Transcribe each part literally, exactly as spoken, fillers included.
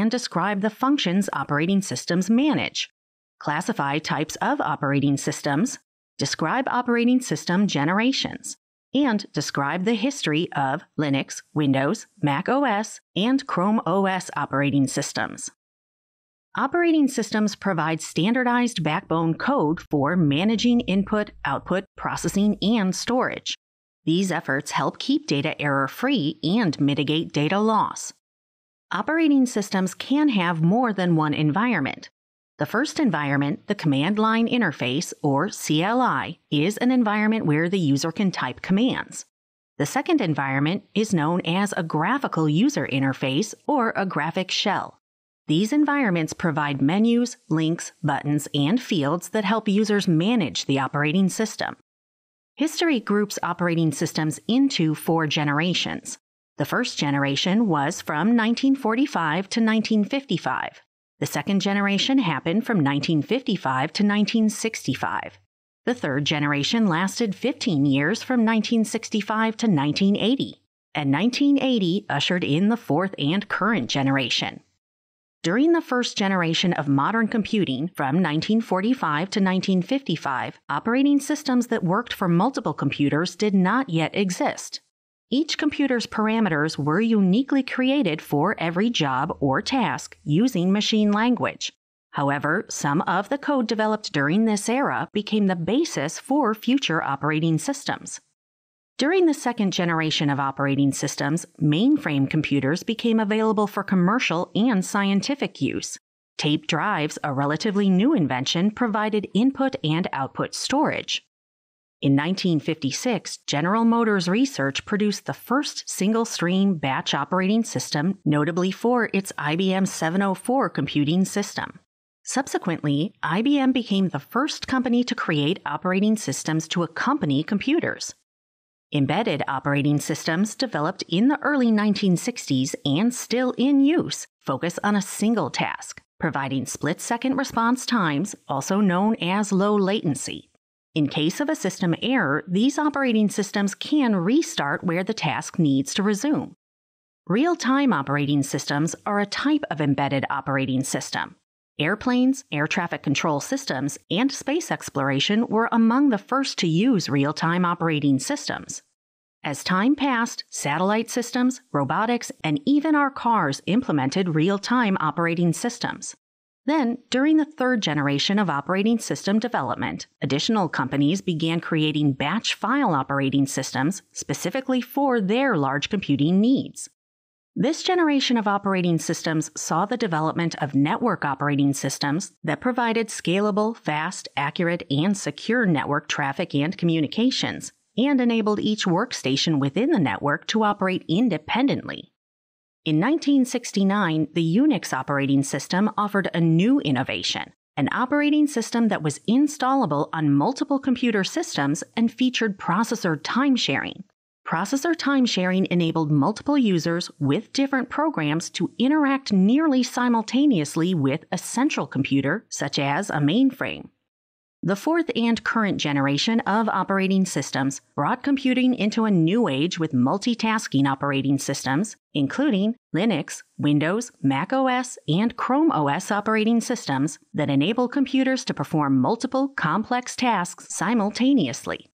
and describe the functions operating systems manage, classify types of operating systems, describe operating system generations, and describe the history of Linux, Windows, macOS, and Chrome O S operating systems. Operating systems provide standardized backbone code for managing input, output, processing, and storage. These efforts help keep data error-free and mitigate data loss. Operating systems can have more than one environment. The first environment, the command line interface, or C L I, is an environment where the user can type commands. The second environment is known as a graphical user interface, or a graphic shell. These environments provide menus, links, buttons, and fields that help users manage the operating system. History groups operating systems into four generations. The first generation was from nineteen forty-five to nineteen fifty-five. The second generation happened from nineteen fifty-five to nineteen sixty-five. The third generation lasted fifteen years from nineteen sixty-five to nineteen eighty, and nineteen eighty ushered in the fourth and current generation. During the first generation of modern computing, from nineteen forty-five to nineteen fifty-five, operating systems that worked for multiple computers did not yet exist. Each computer's parameters were uniquely created for every job or task using machine language. However, some of the code developed during this era became the basis for future operating systems. During the second generation of operating systems, mainframe computers became available for commercial and scientific use. Tape drives, a relatively new invention, provided input and output storage. In nineteen fifty-six, General Motors Research produced the first single-stream batch operating system, notably for its I B M seven oh four computing system. Subsequently, I B M became the first company to create operating systems to accompany computers. Embedded operating systems developed in the early nineteen sixties and still in use focus on a single task, providing split-second response times, also known as low latency. In case of a system error, these operating systems can restart where the task needs to resume. Real-time operating systems are a type of embedded operating system. Airplanes, air traffic control systems, and space exploration were among the first to use real-time operating systems. As time passed, satellite systems, robotics, and even our cars implemented real-time operating systems. Then, during the third generation of operating system development, additional companies began creating batch file operating systems specifically for their large computing needs. This generation of operating systems saw the development of network operating systems that provided scalable, fast, accurate, and secure network traffic and communications, and enabled each workstation within the network to operate independently. In nineteen sixty-nine, the Unix operating system offered a new innovation, an operating system that was installable on multiple computer systems and featured processor timesharing. Processor timesharing enabled multiple users with different programs to interact nearly simultaneously with a central computer, such as a mainframe. The fourth and current generation of operating systems brought computing into a new age with multitasking operating systems, including Linux, Windows, macOS, and Chrome O S operating systems that enable computers to perform multiple complex tasks simultaneously.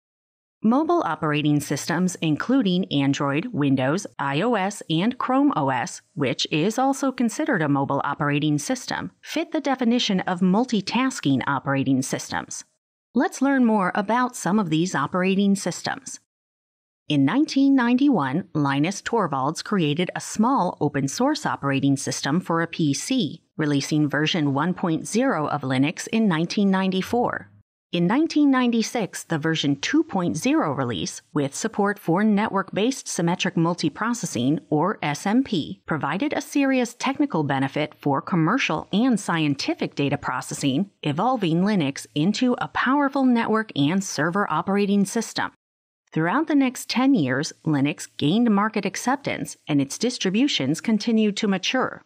Mobile operating systems, including Android, Windows, iOS, and Chrome O S, which is also considered a mobile operating system, fit the definition of multitasking operating systems. Let's learn more about some of these operating systems. In nineteen ninety-one, Linus Torvalds created a small open-source operating system for a P C, releasing version one point oh of Linux in nineteen ninety-four. In nineteen ninety-six, the version two point oh release, with support for Network-Based Symmetric Multiprocessing, or S M P, provided a serious technical benefit for commercial and scientific data processing, evolving Linux into a powerful network and server operating system. Throughout the next ten years, Linux gained market acceptance, and its distributions continued to mature.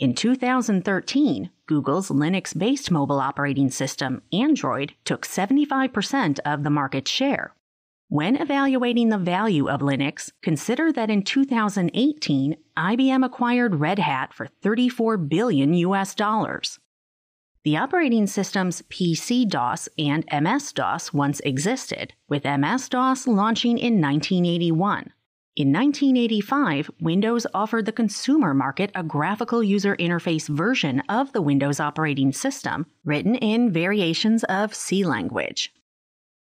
In two thousand thirteen, Google's Linux-based mobile operating system, Android, took seventy-five percent of the market share. When evaluating the value of Linux, consider that in two thousand eighteen, I B M acquired Red Hat for thirty-four billion U S dollars. The operating systems P C DOS and M S DOS once existed, with M S DOS launching in nineteen eighty-one. In nineteen eighty-five, Windows offered the consumer market a graphical user interface version of the Windows operating system, written in variations of C language.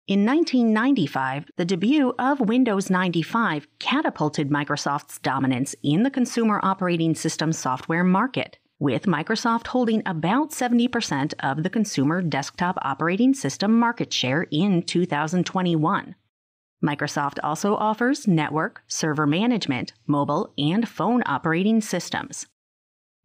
In nineteen ninety-five, the debut of Windows ninety-five catapulted Microsoft's dominance in the consumer operating system software market, with Microsoft holding about seventy percent of the consumer desktop operating system market share in two thousand twenty-one. Microsoft also offers network, server management, mobile, and phone operating systems.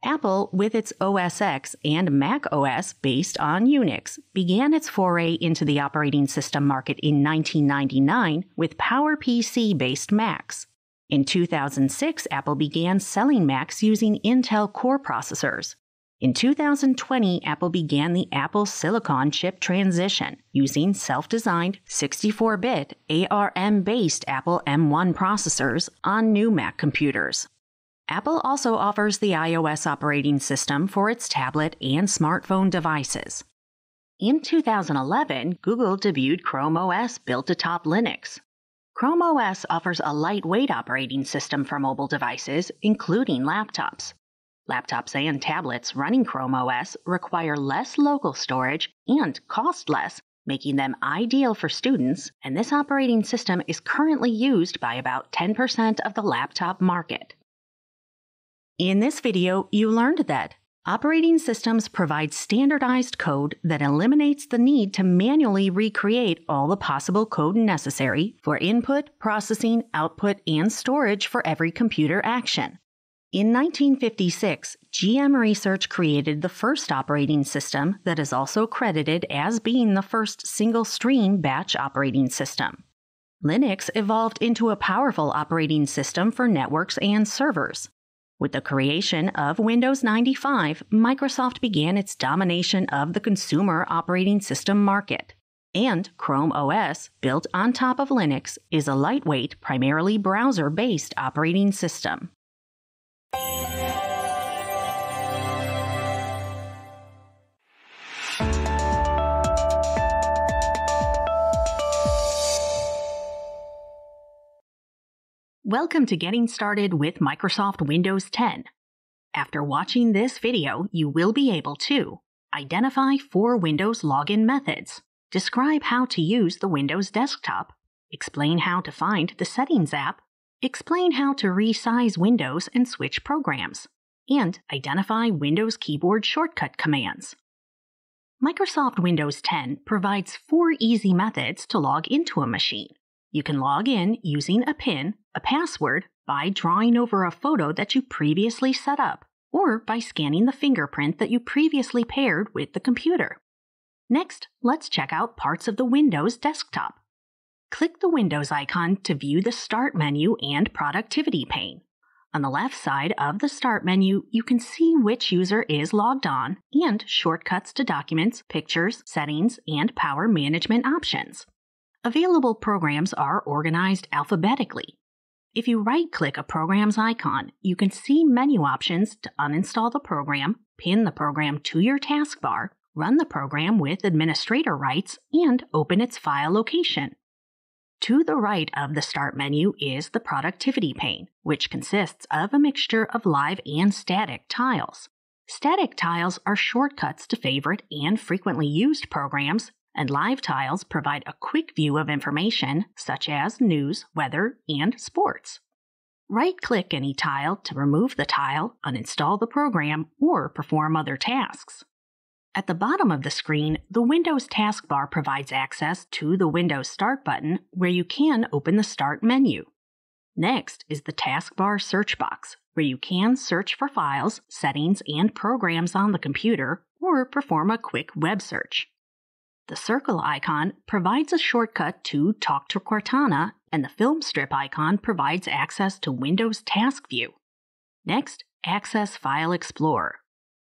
Apple, with its O S X and macOS based on Unix, began its foray into the operating system market in nineteen ninety-nine with PowerPC-based Macs. In two thousand six, Apple began selling Macs using Intel Core processors. In two thousand twenty, Apple began the Apple Silicon chip transition using self-designed sixty-four bit A R M-based Apple M one processors on new Mac computers. Apple also offers the iOS operating system for its tablet and smartphone devices. In two thousand eleven, Google debuted Chrome O S built atop Linux. Chrome O S offers a lightweight operating system for mobile devices, including laptops. Laptops and tablets running Chrome O S require less local storage and cost less, making them ideal for students, and this operating system is currently used by about ten percent of the laptop market. In this video, you learned that operating systems provide standardized code that eliminates the need to manually recreate all the possible code necessary for input, processing, output, and storage for every computer action. In nineteen fifty-six, G M Research created the first operating system that is also credited as being the first single-stream batch operating system. Linux evolved into a powerful operating system for networks and servers. With the creation of Windows ninety-five, Microsoft began its domination of the consumer operating system market. And Chrome O S, built on top of Linux, is a lightweight, primarily browser-based operating system. Welcome to Getting Started with Microsoft Windows ten. After watching this video, you will be able to identify four Windows login methods, describe how to use the Windows desktop, explain how to find the Settings app, explain how to resize windows and switch programs, and identify Windows keyboard shortcut commands. Microsoft Windows ten provides four easy methods to log into a machine. You can log in using a PIN, a password, by drawing over a photo that you previously set up, or by scanning the fingerprint that you previously paired with the computer. Next, let's check out parts of the Windows desktop. Click the Windows icon to view the Start menu and Productivity pane. On the left side of the Start menu, you can see which user is logged on and shortcuts to documents, pictures, settings, and power management options. Available programs are organized alphabetically. If you right-click a program's icon, you can see menu options to uninstall the program, pin the program to your taskbar, run the program with administrator rights, and open its file location. To the right of the Start menu is the Productivity pane, which consists of a mixture of live and static tiles. Static tiles are shortcuts to favorite and frequently used programs, and live tiles provide a quick view of information such as news, weather, and sports. Right-click any tile to remove the tile, uninstall the program, or perform other tasks. At the bottom of the screen, the Windows taskbar provides access to the Windows Start button, where you can open the Start menu. Next is the taskbar search box, where you can search for files, settings, and programs on the computer, or perform a quick web search. The circle icon provides a shortcut to Talk to Cortana, and the film strip icon provides access to Windows Task View. Next, access File Explorer.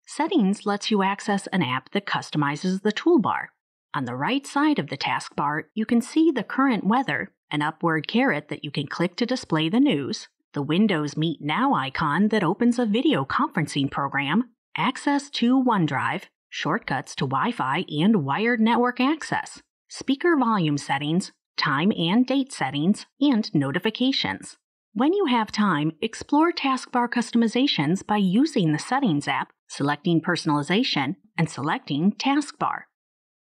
Settings lets you access an app that customizes the toolbar. On the right side of the taskbar, you can see the current weather, an upward caret that you can click to display the news, the Windows Meet Now icon that opens a video conferencing program, access to OneDrive, shortcuts to Wi-Fi and wired network access, speaker volume settings, time and date settings, and notifications. When you have time, explore taskbar customizations by using the Settings app, selecting Personalization, and selecting Taskbar.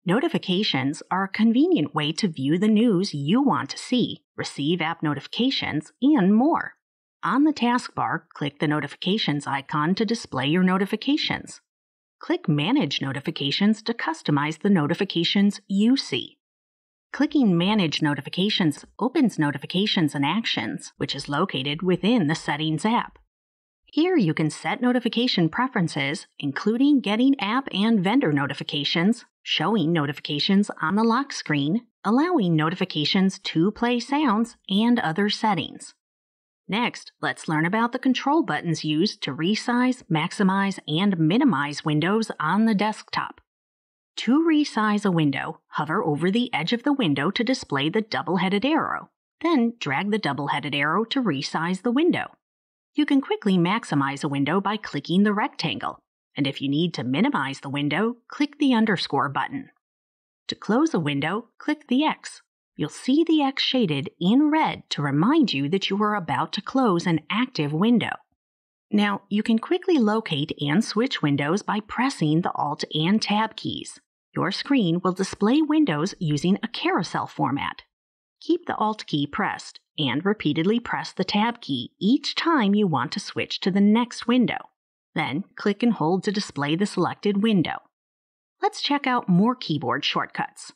Notifications are a convenient way to view the news you want to see, receive app notifications, and more. On the taskbar, click the Notifications icon to display your notifications. Click Manage Notifications to customize the notifications you see. Clicking Manage Notifications opens Notifications and Actions, which is located within the Settings app. Here you can set notification preferences, including getting app and vendor notifications, showing notifications on the lock screen, allowing notifications to play sounds, and other settings. Next, let's learn about the control buttons used to resize, maximize, and minimize windows on the desktop. To resize a window, hover over the edge of the window to display the double-headed arrow, then drag the double-headed arrow to resize the window. You can quickly maximize a window by clicking the rectangle, and if you need to minimize the window, click the underscore button. To close a window, click the X. You'll see the X shaded in red to remind you that you are about to close an active window. Now, you can quickly locate and switch windows by pressing the Alt and Tab keys. Your screen will display windows using a carousel format. Keep the Alt key pressed and repeatedly press the Tab key each time you want to switch to the next window. Then click and hold to display the selected window. Let's check out more keyboard shortcuts.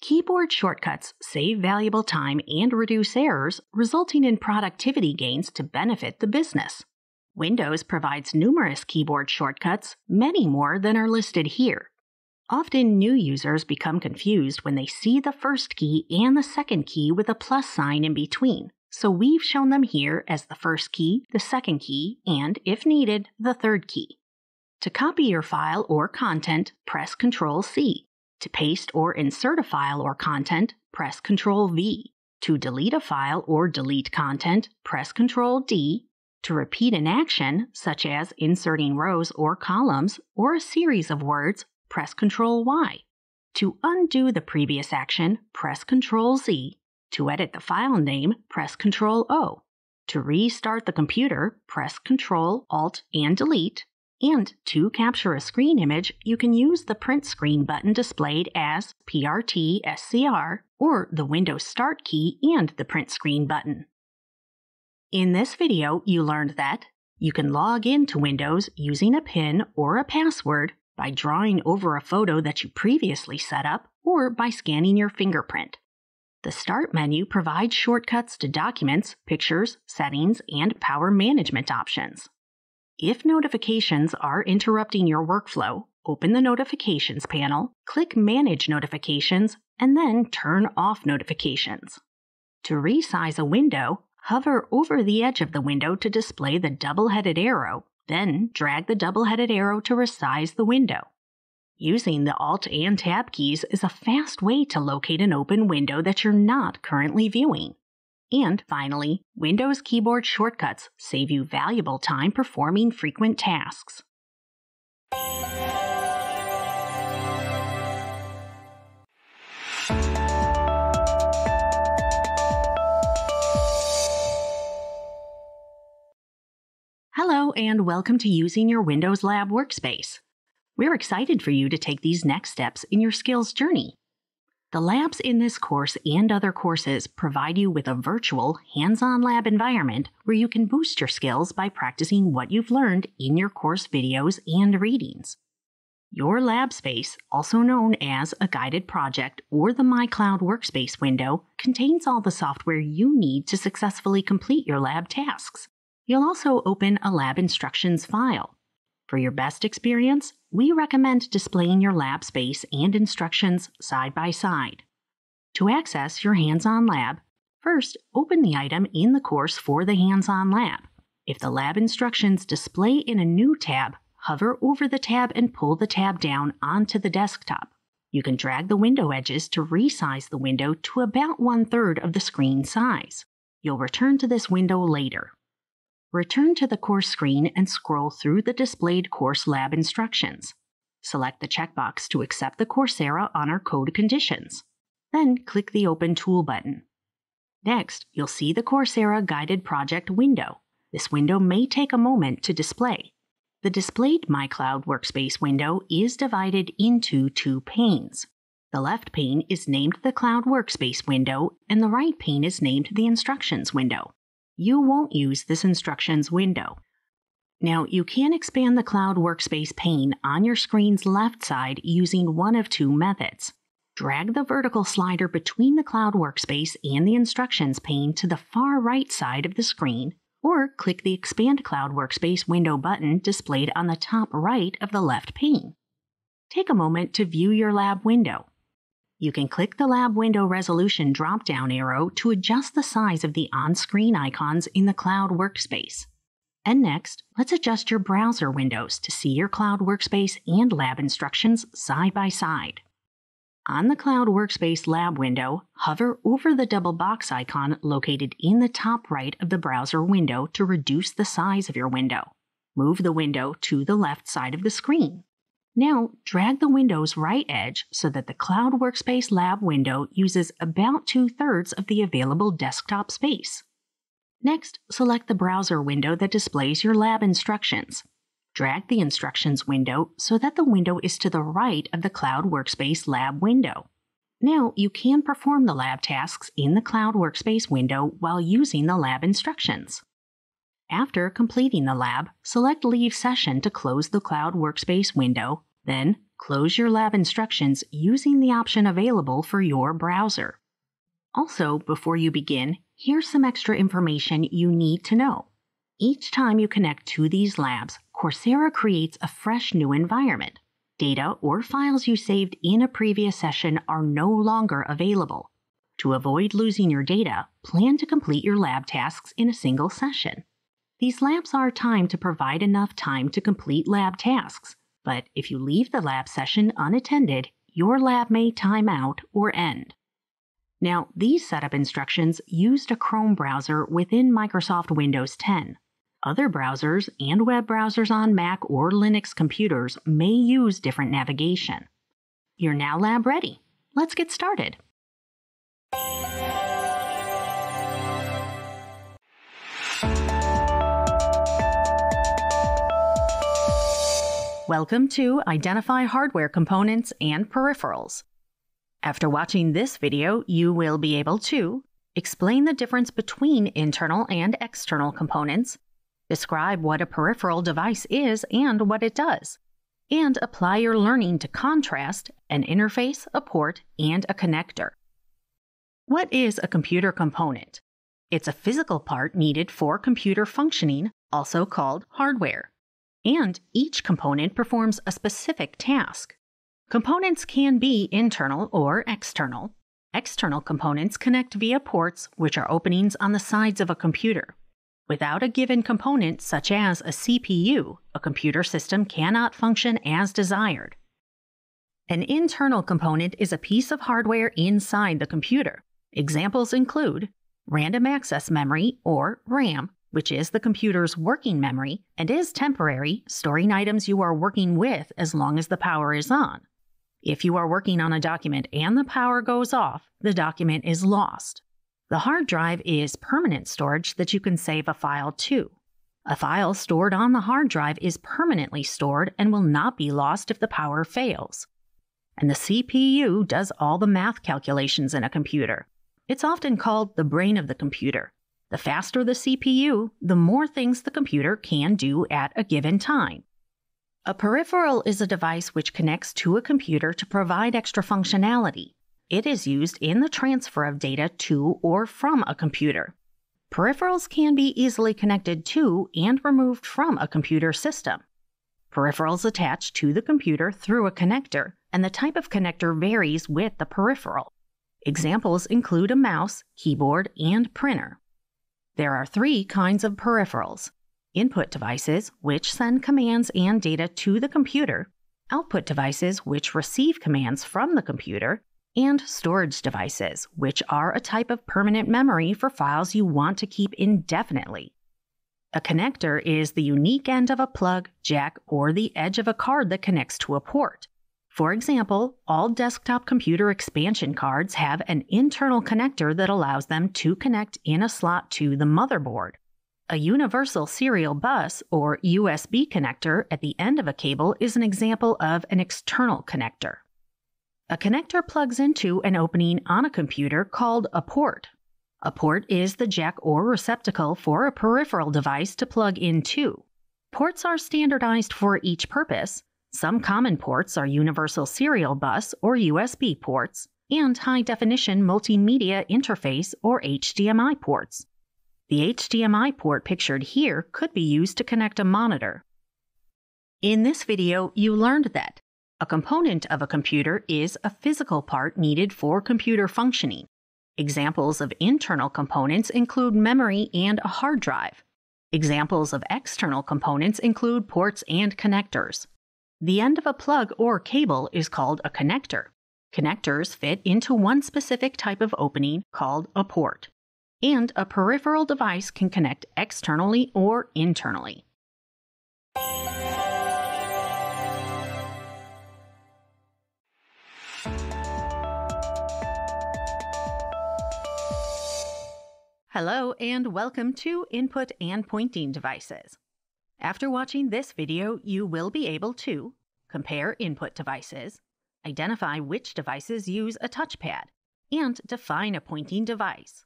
Keyboard shortcuts save valuable time and reduce errors, resulting in productivity gains to benefit the business. Windows provides numerous keyboard shortcuts, many more than are listed here. Often new users become confused when they see the first key and the second key with a plus sign in between, so we've shown them here as the first key, the second key, and, if needed, the third key. To copy your file or content, press control C. To paste or insert a file or content, press control V. To delete a file or delete content, press control D. To repeat an action, such as inserting rows or columns or a series of words, press control Y. To undo the previous action, press control Z. To edit the file name, press control O. To restart the computer, press Ctrl, Alt, and Delete. And to capture a screen image, you can use the print screen button displayed as P R T S C R or the Windows Start key and the print screen button. In this video, you learned that you can log in to Windows using a PIN or a password by drawing over a photo that you previously set up or by scanning your fingerprint. The Start menu provides shortcuts to documents, pictures, settings, and power management options. If notifications are interrupting your workflow, open the Notifications panel, click Manage Notifications, and then turn off notifications. To resize a window, hover over the edge of the window to display the double-headed arrow, then drag the double-headed arrow to resize the window. Using the Alt and Tab keys is a fast way to locate an open window that you're not currently viewing. And finally, Windows keyboard shortcuts save you valuable time performing frequent tasks. Hello and welcome to Using Your Windows Lab Workspace. We're excited for you to take these next steps in your skills journey. The labs in this course and other courses provide you with a virtual, hands-on lab environment where you can boost your skills by practicing what you've learned in your course videos and readings. Your lab space, also known as a guided project or the My Cloud Workspace window, contains all the software you need to successfully complete your lab tasks. You'll also open a lab instructions file. For your best experience, we recommend displaying your lab space and instructions side by side. To access your hands-on lab, first open the item in the course for the hands-on lab. If the lab instructions display in a new tab, hover over the tab and pull the tab down onto the desktop. You can drag the window edges to resize the window to about one-third of the screen size. You'll return to this window later. Return to the course screen and scroll through the displayed course lab instructions. Select the checkbox to accept the Coursera Honor Code conditions. Then click the Open Tool button. Next, you'll see the Coursera Guided Project window. This window may take a moment to display. The displayed My Cloud Workspace window is divided into two panes. The left pane is named the Cloud Workspace window, and the right pane is named the Instructions window. You won't use this Instructions window. Now, you can expand the Cloud Workspace pane on your screen's left side using one of two methods. Drag the vertical slider between the Cloud Workspace and the Instructions pane to the far right side of the screen, or click the Expand Cloud Workspace window button displayed on the top right of the left pane. Take a moment to view your lab window. You can click the Lab Window Resolution drop-down arrow to adjust the size of the on-screen icons in the Cloud Workspace. And next, let's adjust your browser windows to see your Cloud Workspace and lab instructions side by side. On the Cloud Workspace lab window, hover over the double box icon located in the top right of the browser window to reduce the size of your window. Move the window to the left side of the screen. Now, drag the window's right edge so that the Cloud Workspace lab window uses about two-thirds of the available desktop space. Next, select the browser window that displays your lab instructions. Drag the Instructions window so that the window is to the right of the Cloud Workspace lab window. Now you can perform the lab tasks in the Cloud Workspace window while using the lab instructions. After completing the lab, select Leave Session to close the Cloud Workspace window, then close your lab instructions using the option available for your browser. Also, before you begin, here's some extra information you need to know. Each time you connect to these labs, Coursera creates a fresh new environment. Data or files you saved in a previous session are no longer available. To avoid losing your data, plan to complete your lab tasks in a single session. These labs are timed to provide enough time to complete lab tasks, but if you leave the lab session unattended, your lab may time out or end. Now, these setup instructions used a Chrome browser within Microsoft Windows ten. Other browsers and web browsers on Mac or Linux computers may use different navigation. You're now lab ready. Let's get started. Welcome to Identify Hardware Components and Peripherals. After watching this video, you will be able to explain the difference between internal and external components, describe what a peripheral device is and what it does, and apply your learning to contrast, an interface, a port, and a connector. What is a computer component? It's a physical part needed for computer functioning, also called hardware. And each component performs a specific task. Components can be internal or external. External components connect via ports, which are openings on the sides of a computer. Without a given component, such as a C P U, a computer system cannot function as desired. An internal component is a piece of hardware inside the computer. Examples include random access memory, or RAM, which is the computer's working memory and is temporary, storing items you are working with as long as the power is on. If you are working on a document and the power goes off, the document is lost. The hard drive is permanent storage that you can save a file to. A file stored on the hard drive is permanently stored and will not be lost if the power fails. And the C P U does all the math calculations in a computer. It's often called the brain of the computer. The faster the C P U, the more things the computer can do at a given time. A peripheral is a device which connects to a computer to provide extra functionality. It is used in the transfer of data to or from a computer. Peripherals can be easily connected to and removed from a computer system. Peripherals attach to the computer through a connector, and the type of connector varies with the peripheral. Examples include a mouse, keyboard, and printer. There are three kinds of peripherals: input devices, which send commands and data to the computer, output devices which receive commands from the computer, and storage devices, which are a type of permanent memory for files you want to keep indefinitely. A connector is the unique end of a plug, jack, or the edge of a card that connects to a port. For example, all desktop computer expansion cards have an internal connector that allows them to connect in a slot to the motherboard. A universal serial bus, or U S B connector, at the end of a cable is an example of an external connector. A connector plugs into an opening on a computer called a port. A port is the jack or receptacle for a peripheral device to plug into. Ports are standardized for each purpose. Some common ports are universal serial bus or U S B ports, and high-definition multimedia interface or H D M I ports. The H D M I port pictured here could be used to connect a monitor. In this video, you learned that a component of a computer is a physical part needed for computer functioning. Examples of internal components include memory and a hard drive. Examples of external components include ports and connectors. The end of a plug or cable is called a connector. Connectors fit into one specific type of opening called a port. And a peripheral device can connect externally or internally. Hello and welcome to Input and Pointing Devices. After watching this video, you will be able to compare input devices, identify which devices use a touchpad, and define a pointing device.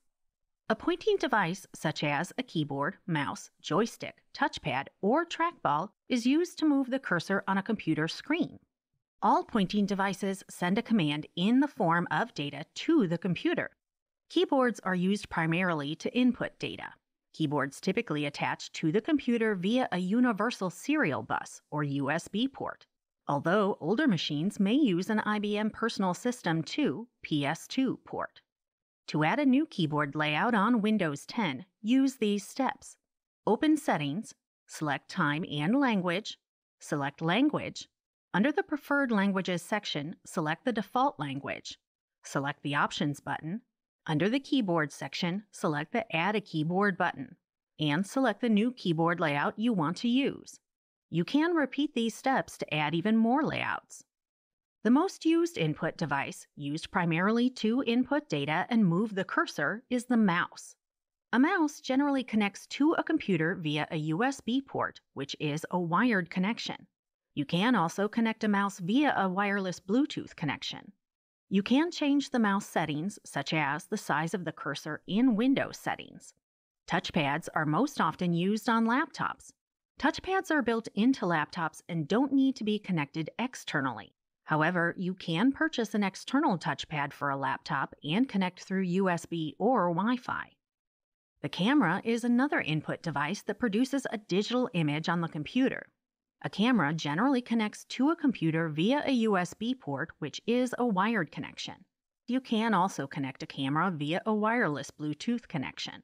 A pointing device, such as a keyboard, mouse, joystick, touchpad, or trackball, is used to move the cursor on a computer screen. All pointing devices send a command in the form of data to the computer. Keyboards are used primarily to input data. Keyboards typically attach to the computer via a universal serial bus or U S B port, although older machines may use an I B M Personal System two P S two port. To add a new keyboard layout on Windows ten, use these steps. Open Settings, select Time and Language, select Language. Under the Preferred Languages section, select the default language. Select the Options button. Under the Keyboard section, select the Add a Keyboard button, and select the new keyboard layout you want to use. You can repeat these steps to add even more layouts. The most used input device, used primarily to input data and move the cursor, is the mouse. A mouse generally connects to a computer via a U S B port, which is a wired connection. You can also connect a mouse via a wireless Bluetooth connection. You can change the mouse settings, such as the size of the cursor in Windows settings. Touchpads are most often used on laptops. Touchpads are built into laptops and don't need to be connected externally. However, you can purchase an external touchpad for a laptop and connect through U S B or Wi-Fi. The camera is another input device that produces a digital image on the computer. A camera generally connects to a computer via a U S B port, which is a wired connection. You can also connect a camera via a wireless Bluetooth connection.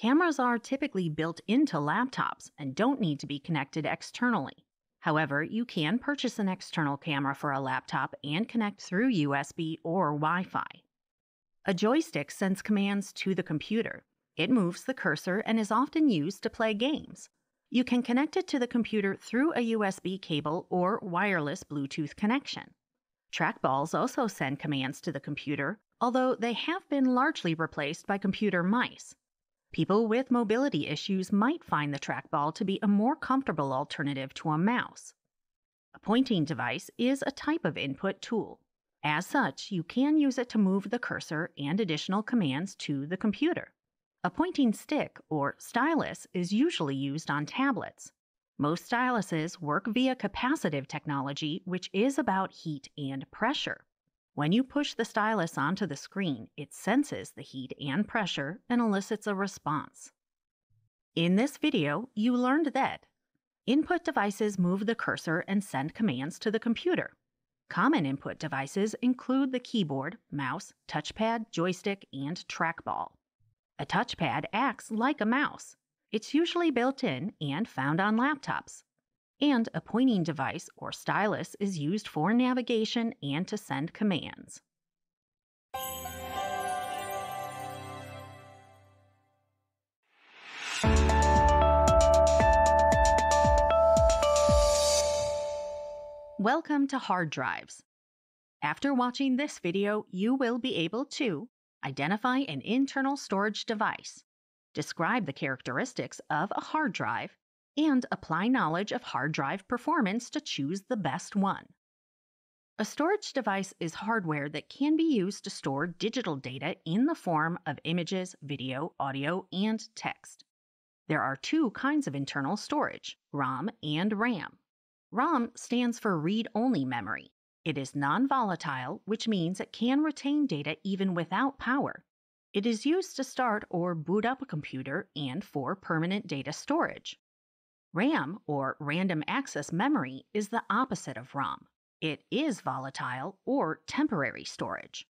Cameras are typically built into laptops and don't need to be connected externally. However, you can purchase an external camera for a laptop and connect through U S B or Wi-Fi. A joystick sends commands to the computer. It moves the cursor and is often used to play games. You can connect it to the computer through a U S B cable or wireless Bluetooth connection. Trackballs also send commands to the computer, although they have been largely replaced by computer mice. People with mobility issues might find the trackball to be a more comfortable alternative to a mouse. A pointing device is a type of input tool. As such, you can use it to move the cursor and additional commands to the computer. A pointing stick, or stylus, is usually used on tablets. Most styluses work via capacitive technology, which is about heat and pressure. When you push the stylus onto the screen, it senses the heat and pressure and elicits a response. In this video, you learned that input devices move the cursor and send commands to the computer. Common input devices include the keyboard, mouse, touchpad, joystick, and trackball. A touchpad acts like a mouse. It's usually built in and found on laptops. and a pointing device or stylus is used for navigation and to send commands. Welcome to hard drives. After watching this video, you will be able to identify an internal storage device, describe the characteristics of a hard drive, and apply knowledge of hard drive performance to choose the best one. A storage device is hardware that can be used to store digital data in the form of images, video, audio, and text. There are two kinds of internal storage, ROM and RAM. ROM stands for read-only memory. It is non-volatile, which means it can retain data even without power. It is used to start or boot up a computer and for permanent data storage. RAM, or random access memory, is the opposite of ROM. It is volatile or temporary storage.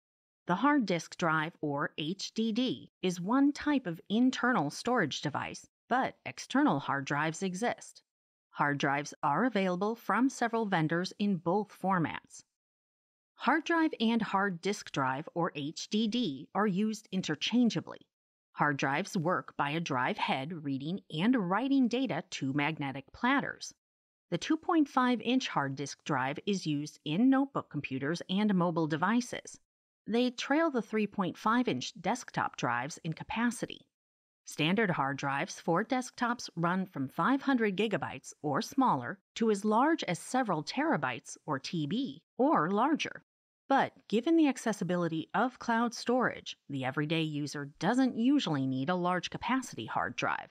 The hard disk drive, or H D D, is one type of internal storage device, but external hard drives exist. Hard drives are available from several vendors in both formats. Hard drive and hard disk drive, or H D D, are used interchangeably. Hard drives work by a drive head reading and writing data to magnetic platters. The two point five inch hard disk drive is used in notebook computers and mobile devices. They trail the three point five inch desktop drives in capacity. Standard hard drives for desktops run from five hundred gigabytes or smaller to as large as several terabytes, or T B, or larger. But given the accessibility of cloud storage, the everyday user doesn't usually need a large capacity hard drive.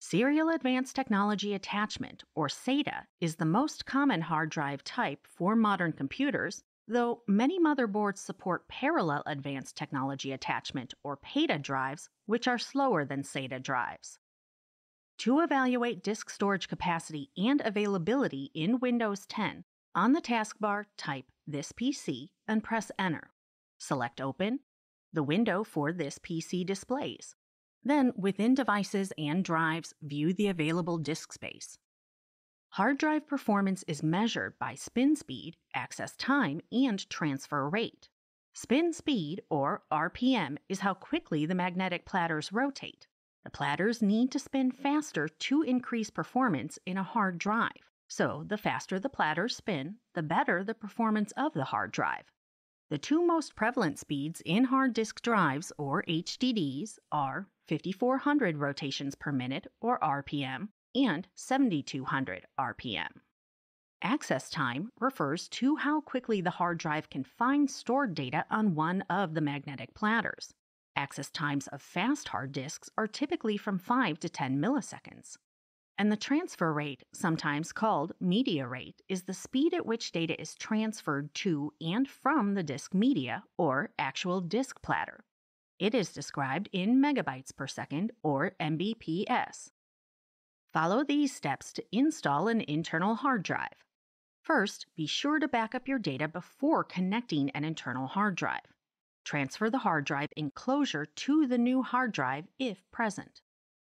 Serial Advanced Technology Attachment, or SATA, is the most common hard drive type for modern computers, though many motherboards support Parallel Advanced Technology Attachment, or PATA drives, which are slower than SATA drives. To evaluate disk storage capacity and availability in Windows ten, on the taskbar type This P C and press Enter. Select Open, the window for this P C displays. Then, within Devices and Drives, view the available disk space. Hard drive performance is measured by spin speed, access time, and transfer rate. Spin speed, or R P M, is how quickly the magnetic platters rotate. The platters need to spin faster to increase performance in a hard drive, so the faster the platters spin, the better the performance of the hard drive. The two most prevalent speeds in hard disk drives, or H D Ds, are fifty-four hundred rotations per minute, or R P M, and seventy-two hundred R P M. Access time refers to how quickly the hard drive can find stored data on one of the magnetic platters. Access times of fast hard disks are typically from five to ten milliseconds. And the transfer rate, sometimes called media rate, is the speed at which data is transferred to and from the disk media, or actual disk platter. It is described in megabytes per second, or M B P S. Follow these steps to install an internal hard drive. First, be sure to back up your data before connecting an internal hard drive. Transfer the hard drive enclosure to the new hard drive if present.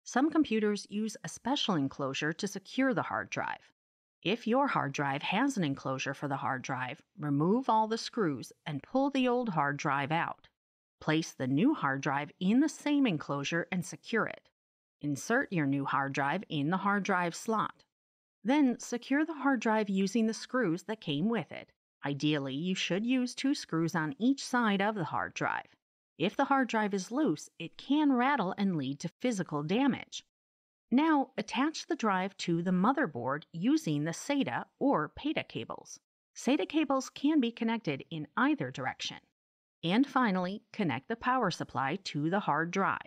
Some computers use a special enclosure to secure the hard drive. If your hard drive has an enclosure for the hard drive, remove all the screws and pull the old hard drive out. Place the new hard drive in the same enclosure and secure it. Insert your new hard drive in the hard drive slot. Then secure the hard drive using the screws that came with it. Ideally, you should use two screws on each side of the hard drive. If the hard drive is loose, it can rattle and lead to physical damage. Now, attach the drive to the motherboard using the SATA or PATA cables. SATA cables can be connected in either direction. And finally, connect the power supply to the hard drive.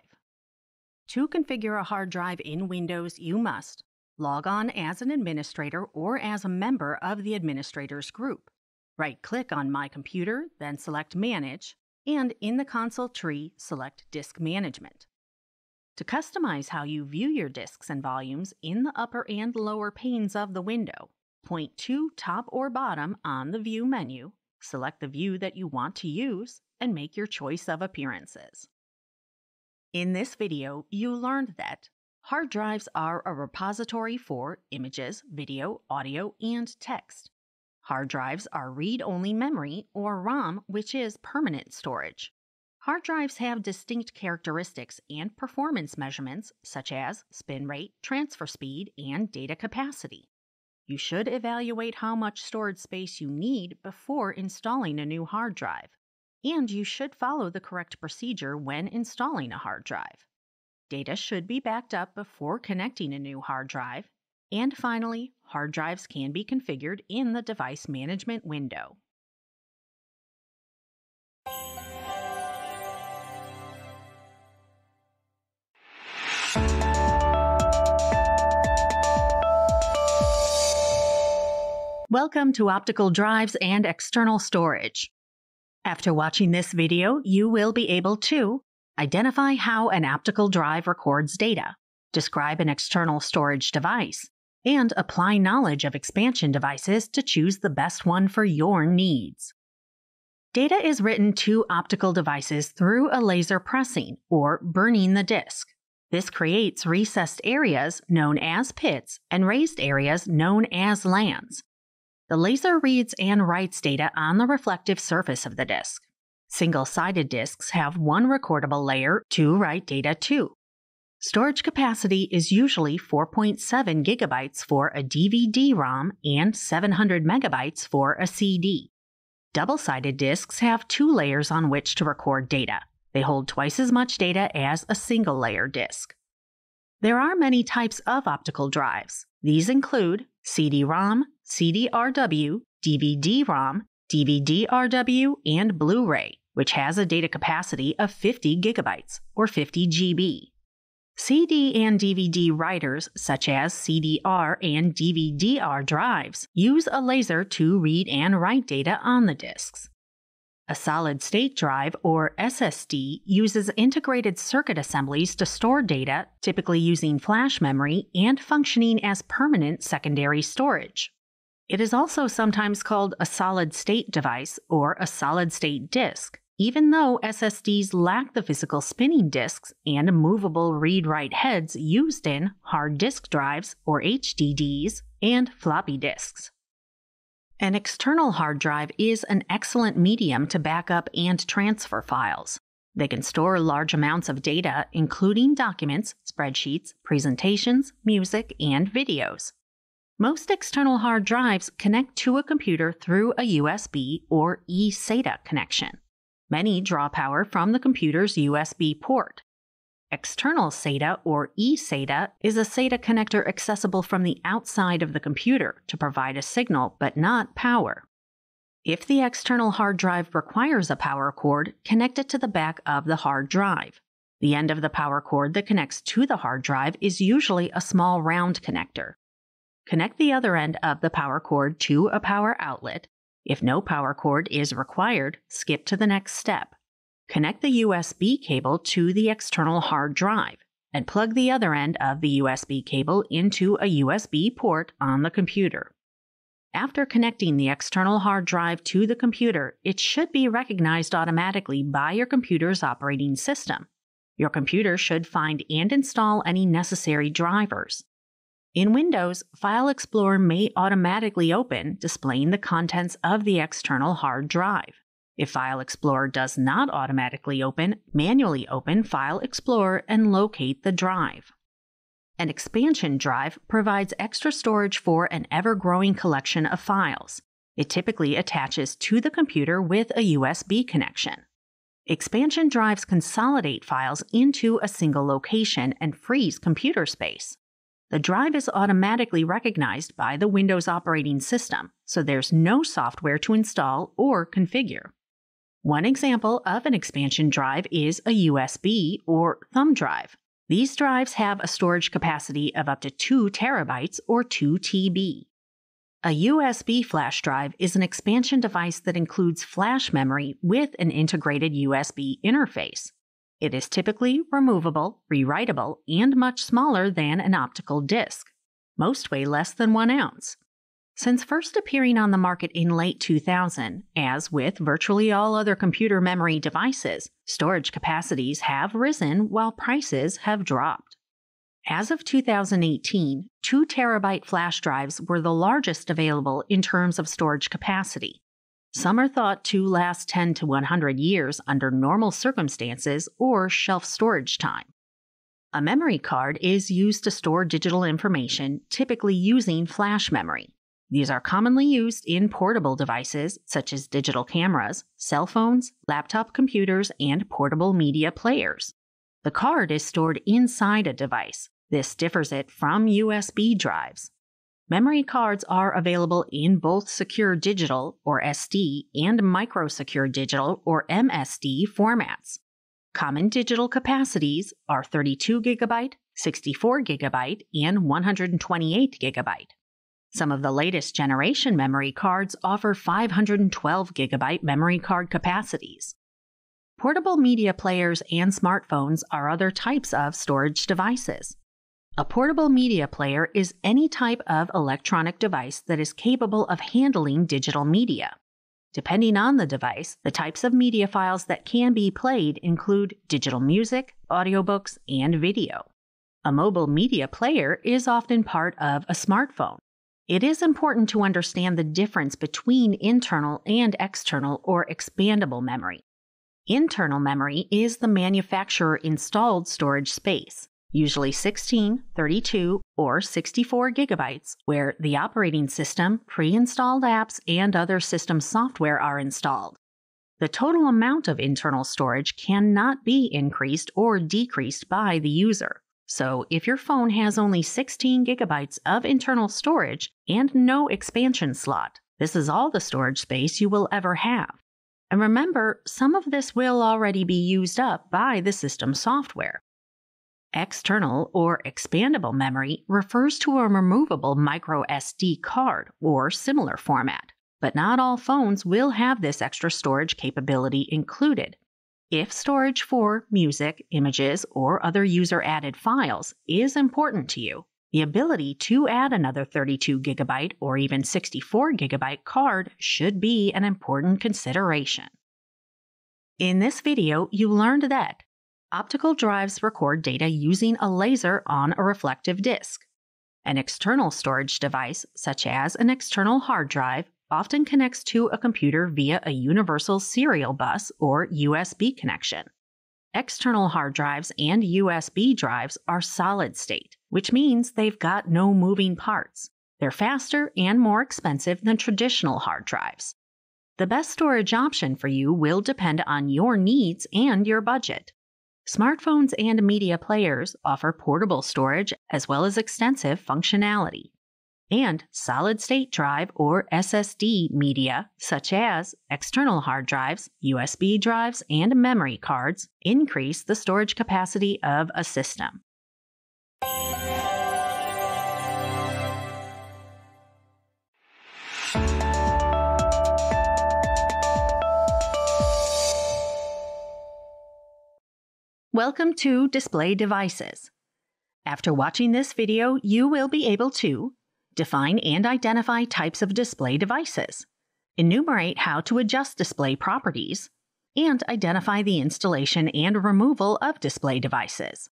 To configure a hard drive in Windows, you must log on as an administrator or as a member of the administrators group. Right-click on My Computer, then select Manage, and in the console tree, select Disk Management. To customize how you view your disks and volumes in the upper and lower panes of the window, point to top or bottom on the View menu, select the view that you want to use, and make your choice of appearances. In this video, you learned that Hard drives are a repository for images, video, audio, and text. Hard drives are read-only memory, or ROM, which is permanent storage. Hard drives have distinct characteristics and performance measurements, such as spin rate, transfer speed, and data capacity. You should evaluate how much storage space you need before installing a new hard drive, and you should follow the correct procedure when installing a hard drive. Data should be backed up before connecting a new hard drive. And finally, hard drives can be configured in the device management window. Welcome to Optical Drives and External Storage. After watching this video, you will be able to identify how an optical drive records data, describe an external storage device, and apply knowledge of expansion devices to choose the best one for your needs. Data is written to optical devices through a laser pressing, or burning the disk. This creates recessed areas known as pits and raised areas known as lands. The laser reads and writes data on the reflective surface of the disk. Single-sided disks have one recordable layer to write data to. Storage capacity is usually four point seven gigabytes for a D V D ROM and seven hundred megabytes for a C D. Double-sided disks have two layers on which to record data. They hold twice as much data as a single-layer disk. There are many types of optical drives. These include C D ROM, C D R W, D V D ROM, D V D R W, and Blu-ray, which has a data capacity of fifty gigabytes, or fifty G B. C D and D V D writers, such as C D R and D V D R drives, use a laser to read and write data on the disks. A solid-state drive, or S S D, uses integrated circuit assemblies to store data, typically using flash memory and functioning as permanent secondary storage. It is also sometimes called a solid-state device or a solid-state disk, even though S S Ds lack the physical spinning disks and movable read-write heads used in hard disk drives, or H D Ds, and floppy disks. An external hard drive is an excellent medium to back up and transfer files. They can store large amounts of data, including documents, spreadsheets, presentations, music, and videos. Most external hard drives connect to a computer through a U S B or E SATA connection. Many draw power from the computer's U S B port. External SATA or E SATA is a SATA connector accessible from the outside of the computer to provide a signal but not power. If the external hard drive requires a power cord, connect it to the back of the hard drive. The end of the power cord that connects to the hard drive is usually a small round connector. Connect the other end of the power cord to a power outlet. If no power cord is required, skip to the next step. Connect the U S B cable to the external hard drive and plug the other end of the U S B cable into a U S B port on the computer. After connecting the external hard drive to the computer, it should be recognized automatically by your computer's operating system. Your computer should find and install any necessary drivers. In Windows, File Explorer may automatically open, displaying the contents of the external hard drive. If File Explorer does not automatically open, manually open File Explorer and locate the drive. An expansion drive provides extra storage for an ever-growing collection of files. It typically attaches to the computer with a U S B connection. Expansion drives consolidate files into a single location and frees computer space. The drive is automatically recognized by the Windows operating system, so there's no software to install or configure. One example of an expansion drive is a U S B or thumb drive. These drives have a storage capacity of up to two terabytes or two T B. A U S B flash drive is an expansion device that includes flash memory with an integrated U S B interface. It is typically removable, rewritable, and much smaller than an optical disc. Most weigh less than one ounce. Since first appearing on the market in late two thousand, as with virtually all other computer memory devices, storage capacities have risen while prices have dropped. As of two thousand eighteen, two terabyte flash drives were the largest available in terms of storage capacity. Some are thought to last ten to one hundred years under normal circumstances or shelf storage time. A memory card is used to store digital information, typically using flash memory. These are commonly used in portable devices such as digital cameras, cell phones, laptop computers, and portable media players. The card is stored inside a device. This differs it from U S B drives. Memory cards are available in both secure digital, or S D, and micro-secure digital, or M S D, formats. Common digital capacities are thirty-two gigabyte, sixty-four gigabyte, and one hundred twenty-eight gigabyte. Some of the latest generation memory cards offer five hundred twelve gigabyte memory card capacities. Portable media players and smartphones are other types of storage devices. A portable media player is any type of electronic device that is capable of handling digital media. Depending on the device, the types of media files that can be played include digital music, audiobooks, and video. A mobile media player is often part of a smartphone. It is important to understand the difference between internal and external or expandable memory. Internal memory is the manufacturer-installed storage space, usually sixteen, thirty-two, or sixty-four gigabytes, where the operating system, pre-installed apps, and other system software are installed. The total amount of internal storage cannot be increased or decreased by the user. So if your phone has only sixteen gigabytes of internal storage and no expansion slot, this is all the storage space you will ever have. And remember, some of this will already be used up by the system software. External or expandable memory refers to a removable micro S D card or similar format, but not all phones will have this extra storage capability included. If storage for music, images, or other user-added files is important to you, the ability to add another thirty-two gigabyte or even sixty-four gigabyte card should be an important consideration. In this video, you learned that optical drives record data using a laser on a reflective disk. An external storage device, such as an external hard drive, often connects to a computer via a universal serial bus or U S B connection. External hard drives and U S B drives are solid state, which means they've got no moving parts. They're faster and more expensive than traditional hard drives. The best storage option for you will depend on your needs and your budget. Smartphones and media players offer portable storage as well as extensive functionality. And solid-state drive or S S D media, such as external hard drives, U S B drives, and memory cards, increase the storage capacity of a system. Welcome to Display Devices. After watching this video, you will be able to define and identify types of display devices, enumerate how to adjust display properties, and identify the installation and removal of display devices.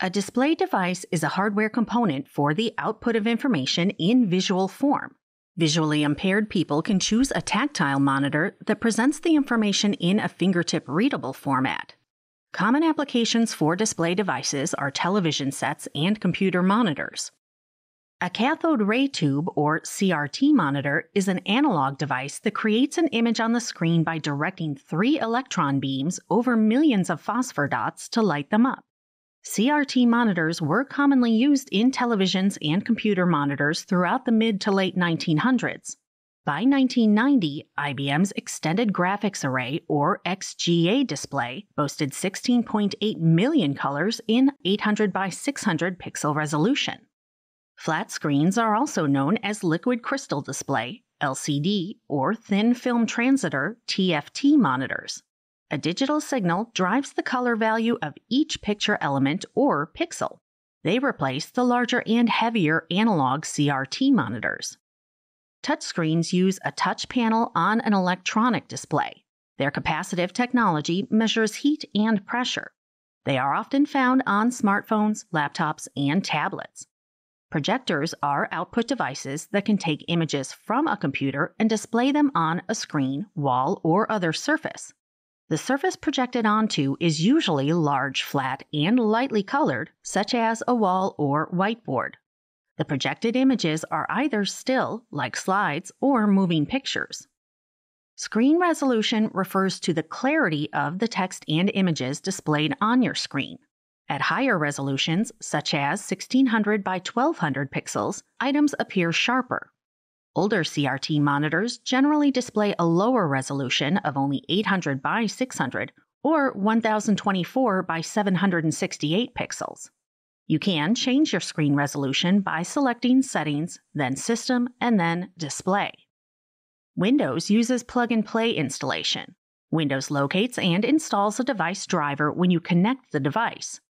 A display device is a hardware component for the output of information in visual form. Visually impaired people can choose a tactile monitor that presents the information in a fingertip-readable format. Common applications for display devices are television sets and computer monitors. A cathode ray tube, or C R T monitor, is an analog device that creates an image on the screen by directing three electron beams over millions of phosphor dots to light them up. C R T monitors were commonly used in televisions and computer monitors throughout the mid to late nineteen hundreds. By nineteen ninety, I B M's Extended Graphics Array, or X G A display, boasted sixteen point eight million colors in eight hundred by six hundred pixel resolution. Flat screens are also known as liquid crystal display, L C D, or thin film transitor, T F T monitors. A digital signal drives the color value of each picture element or pixel. They replace the larger and heavier analog C R T monitors. Touchscreens use a touch panel on an electronic display. Their capacitive technology measures heat and pressure. They are often found on smartphones, laptops, and tablets. Projectors are output devices that can take images from a computer and display them on a screen, wall, or other surface. The surface projected onto is usually large, flat, and lightly colored, such as a wall or whiteboard. The projected images are either still, like slides, or moving pictures. Screen resolution refers to the clarity of the text and images displayed on your screen. At higher resolutions, such as sixteen hundred by twelve hundred pixels, items appear sharper. Older C R T monitors generally display a lower resolution of only eight hundred by six hundred or one thousand twenty-four by seven hundred sixty-eight pixels. You can change your screen resolution by selecting Settings, then System, and then Display. Windows uses plug-and-play installation. Windows locates and installs a device driver when you connect the device.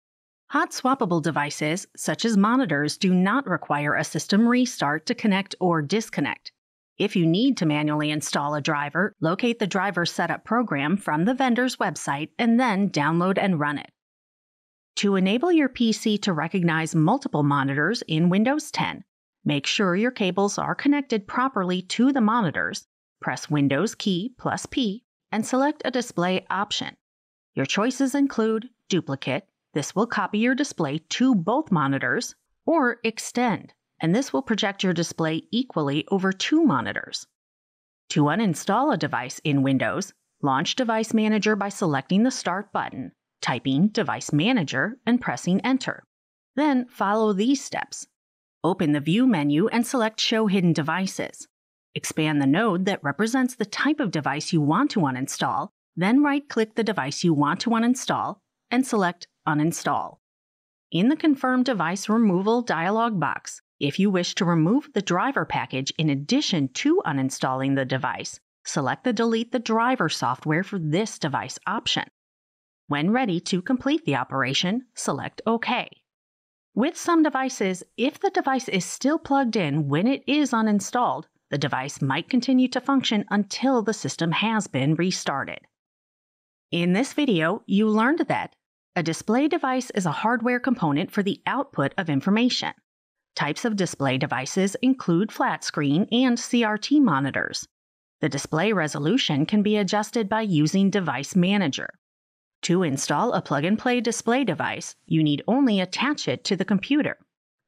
Hot swappable devices, such as monitors, do not require a system restart to connect or disconnect. If you need to manually install a driver, locate the driver setup program from the vendor's website and then download and run it. To enable your P C to recognize multiple monitors in Windows ten, make sure your cables are connected properly to the monitors. Press Windows key plus P and select a display option. Your choices include Duplicate, this will copy your display to both monitors, or Extend, and this will project your display equally over two monitors. To uninstall a device in Windows, launch Device Manager by selecting the Start button, typing Device Manager, and pressing Enter. Then follow these steps. Open the View menu and select Show Hidden Devices. Expand the node that represents the type of device you want to uninstall, then right-click the device you want to uninstall, and select Uninstall. In the Confirm Device Removal dialog box, if you wish to remove the driver package in addition to uninstalling the device, select the Delete the driver software for this device option. When ready to complete the operation, select OK. With some devices, if the device is still plugged in when it is uninstalled, the device might continue to function until the system has been restarted. In this video, you learned that a display device is a hardware component for the output of information. Types of display devices include flat screen and C R T monitors. The display resolution can be adjusted by using Device Manager. To install a plug-and-play display device, you need only attach it to the computer.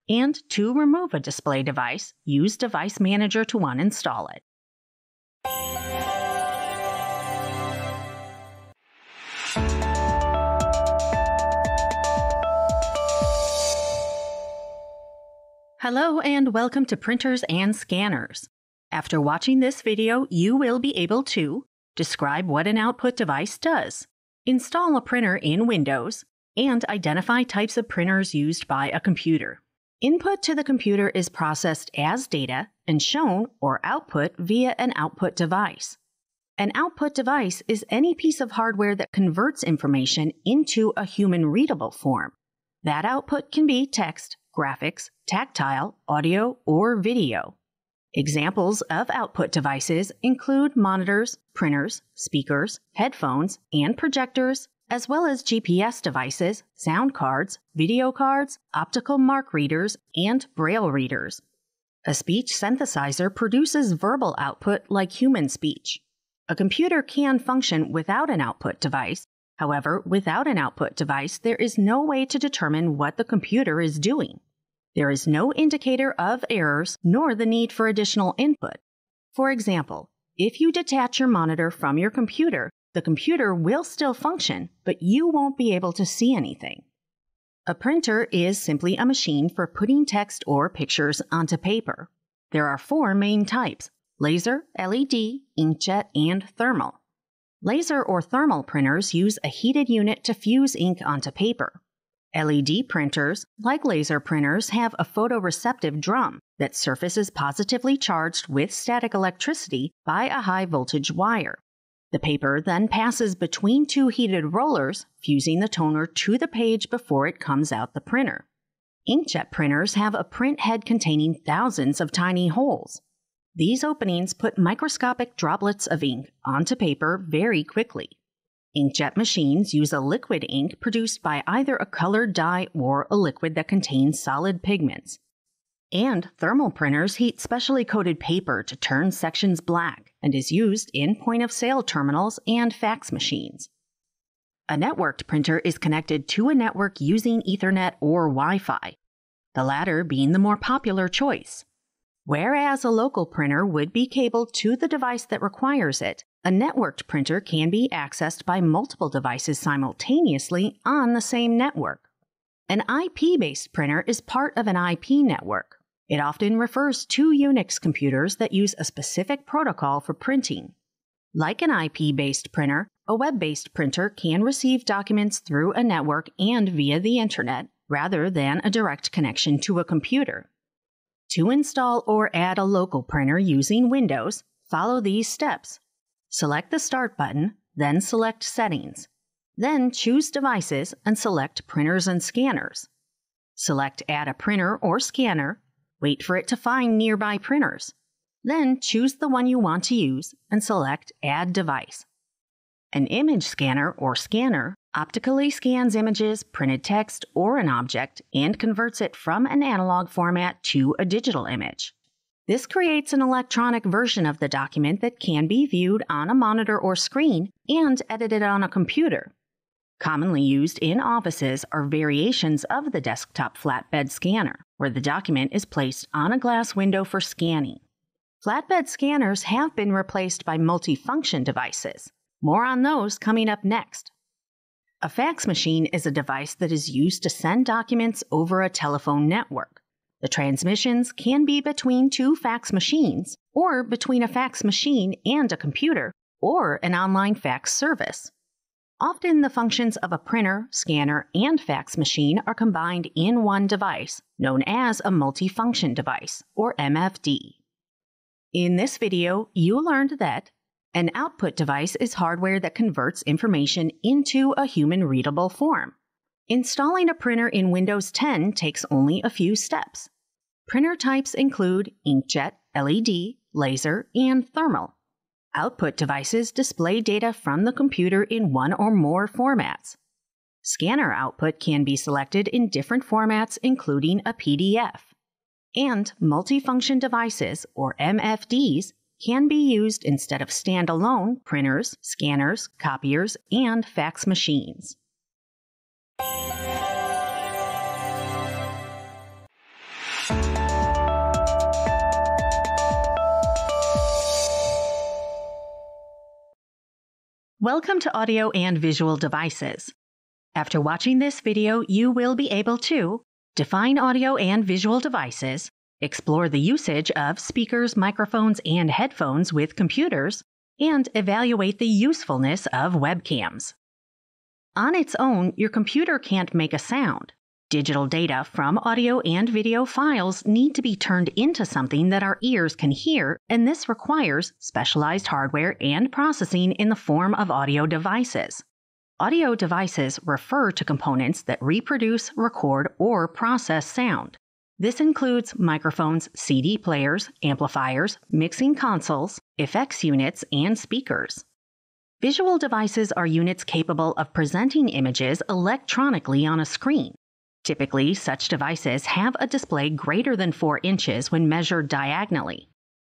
And to remove a display device, use Device Manager to uninstall it. Hello and welcome to Printers and Scanners. After watching this video, you will be able to describe what an output device does, install a printer in Windows, and identify types of printers used by a computer. Input to the computer is processed as data and shown or output via an output device. An output device is any piece of hardware that converts information into a human-readable form. That output can be text, graphics, tactile, audio, or video. Examples of output devices include monitors, printers, speakers, headphones, and projectors, as well as G P S devices, sound cards, video cards, optical mark readers, and braille readers. A speech synthesizer produces verbal output like human speech. A computer can function without an output device. However, without an output device, there is no way to determine what the computer is doing. There is no indicator of errors nor the need for additional input. For example, if you detach your monitor from your computer, the computer will still function, but you won't be able to see anything. A printer is simply a machine for putting text or pictures onto paper. There are four main types: laser, L E D, inkjet, and thermal. Laser or thermal printers use a heated unit to fuse ink onto paper. L E D printers, like laser printers, have a photoreceptive drum that surfaces positively charged with static electricity by a high voltage wire. The paper then passes between two heated rollers, fusing the toner to the page before it comes out the printer. Inkjet printers have a print head containing thousands of tiny holes. These openings put microscopic droplets of ink onto paper very quickly. Inkjet machines use a liquid ink produced by either a colored dye or a liquid that contains solid pigments. And thermal printers heat specially coated paper to turn sections black and is used in point-of-sale terminals and fax machines. A networked printer is connected to a network using Ethernet or Wi-Fi, the latter being the more popular choice. Whereas a local printer would be cabled to the device that requires it, a networked printer can be accessed by multiple devices simultaneously on the same network. An I P-based printer is part of an I P network. It often refers to Unix computers that use a specific protocol for printing. Like an I P-based printer, a web-based printer can receive documents through a network and via the Internet, rather than a direct connection to a computer. To install or add a local printer using Windows, follow these steps. Select the Start button, then select Settings. Then choose Devices and select Printers and Scanners. Select Add a Printer or Scanner, wait for it to find nearby printers. Then choose the one you want to use and select Add Device. An image scanner or scanner optically scans images, printed text, or an object and converts it from an analog format to a digital image. This creates an electronic version of the document that can be viewed on a monitor or screen and edited on a computer. Commonly used in offices are variations of the desktop flatbed scanner, where the document is placed on a glass window for scanning. Flatbed scanners have been replaced by multifunction devices. More on those coming up next. A fax machine is a device that is used to send documents over a telephone network. The transmissions can be between two fax machines, or between a fax machine and a computer, or an online fax service. Often the functions of a printer, scanner, and fax machine are combined in one device, known as a multifunction device, or M F D. In this video, you learned that an output device is hardware that converts information into a human-readable form. Installing a printer in Windows ten takes only a few steps. Printer types include inkjet, L E D, laser, and thermal. Output devices display data from the computer in one or more formats. Scanner output can be selected in different formats, including a P D F. And multifunction devices, or M F Ds, can be used instead of standalone printers, scanners, copiers, and fax machines. Welcome to Audio and Visual Devices. After watching this video, you will be able to define audio and visual devices, explore the usage of speakers, microphones, and headphones with computers, and evaluate the usefulness of webcams. On its own, your computer can't make a sound. Digital data from audio and video files need to be turned into something that our ears can hear, and this requires specialized hardware and processing in the form of audio devices. Audio devices refer to components that reproduce, record, or process sound. This includes microphones, C D players, amplifiers, mixing consoles, effects units, and speakers. Visual devices are units capable of presenting images electronically on a screen. Typically, such devices have a display greater than four inches when measured diagonally.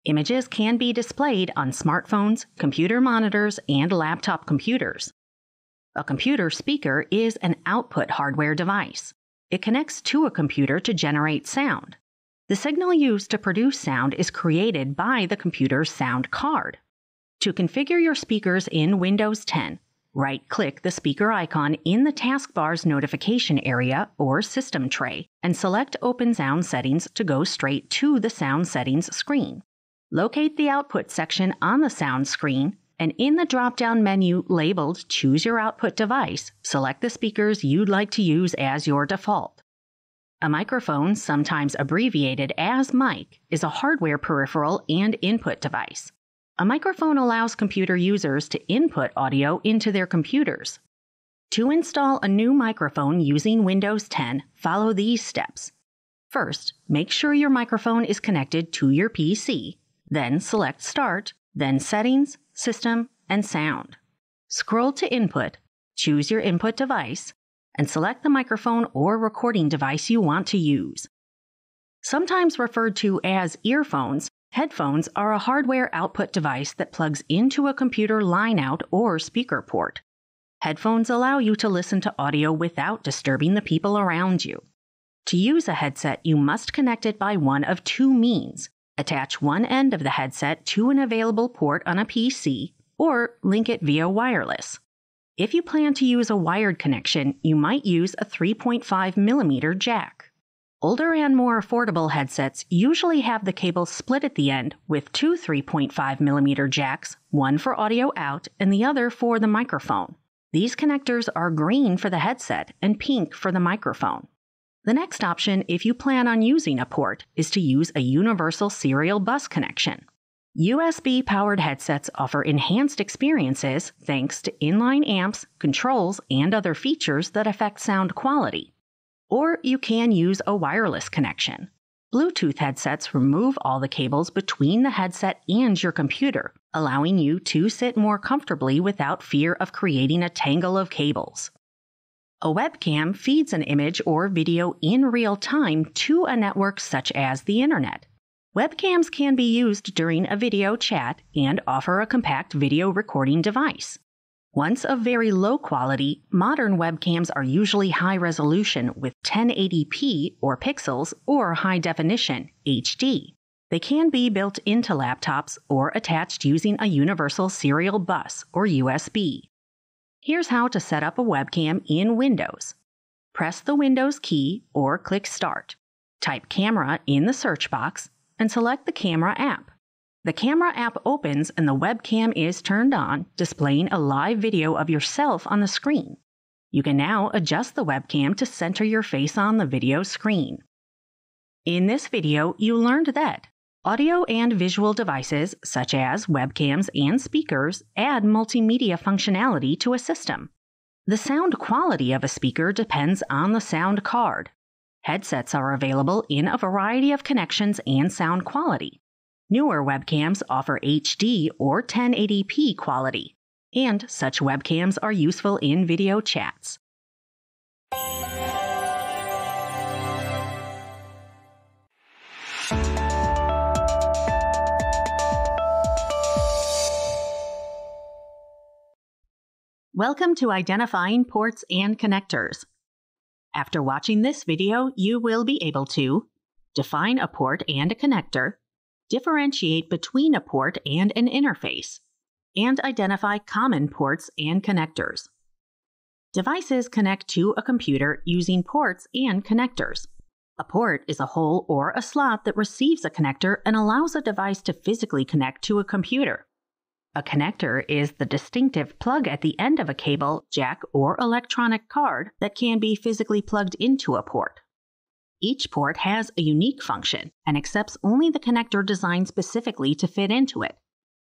Images can be displayed on smartphones, computer monitors, and laptop computers. A computer speaker is an output hardware device. It connects to a computer to generate sound. The signal used to produce sound is created by the computer's sound card. To configure your speakers in Windows ten, right-click the speaker icon in the taskbar's notification area or system tray and select Open Sound Settings to go straight to the Sound Settings screen. Locate the Output section on the Sound screen, and in the drop-down menu labeled Choose Your Output Device, select the speakers you'd like to use as your default. A microphone, sometimes abbreviated as mic, is a hardware peripheral and input device. A microphone allows computer users to input audio into their computers. To install a new microphone using Windows ten, follow these steps. First, make sure your microphone is connected to your P C, then select Start, then Settings, System, and Sound. Scroll to Input, choose your input device, and select the microphone or recording device you want to use. Sometimes referred to as earphones, headphones are a hardware output device that plugs into a computer line-out or speaker port. Headphones allow you to listen to audio without disturbing the people around you. To use a headset, you must connect it by one of two means. Attach one end of the headset to an available port on a P C, or link it via wireless. If you plan to use a wired connection, you might use a three point five millimeter jack. Older and more affordable headsets usually have the cable split at the end with two three point five millimeter jacks, one for audio out and the other for the microphone. These connectors are green for the headset and pink for the microphone. The next option, if you plan on using a port, is to use a universal serial bus connection. U S B-powered headsets offer enhanced experiences thanks to inline amps, controls, and other features that affect sound quality. Or you can use a wireless connection. Bluetooth headsets remove all the cables between the headset and your computer, allowing you to sit more comfortably without fear of creating a tangle of cables. A webcam feeds an image or video in real time to a network such as the Internet. Webcams can be used during a video chat and offer a compact video recording device. Once of very low quality, modern webcams are usually high resolution with ten eighty p or pixels or high definition H D. They can be built into laptops or attached using a universal serial bus or U S B. Here's how to set up a webcam in Windows. Press the Windows key or click Start. Type Camera in the search box and select the Camera app. The Camera app opens and the webcam is turned on, displaying a live video of yourself on the screen. You can now adjust the webcam to center your face on the video screen. In this video, you learned that audio and visual devices, such as webcams and speakers, add multimedia functionality to a system. The sound quality of a speaker depends on the sound card. Headsets are available in a variety of connections and sound quality. Newer webcams offer H D or ten eighty p quality, and such webcams are useful in video chats. Welcome to Identifying Ports and Connectors. After watching this video, you will be able to define a port and a connector, differentiate between a port and an interface, and identify common ports and connectors. Devices connect to a computer using ports and connectors. A port is a hole or a slot that receives a connector and allows a device to physically connect to a computer. A connector is the distinctive plug at the end of a cable, jack, or electronic card that can be physically plugged into a port. Each port has a unique function and accepts only the connector designed specifically to fit into it.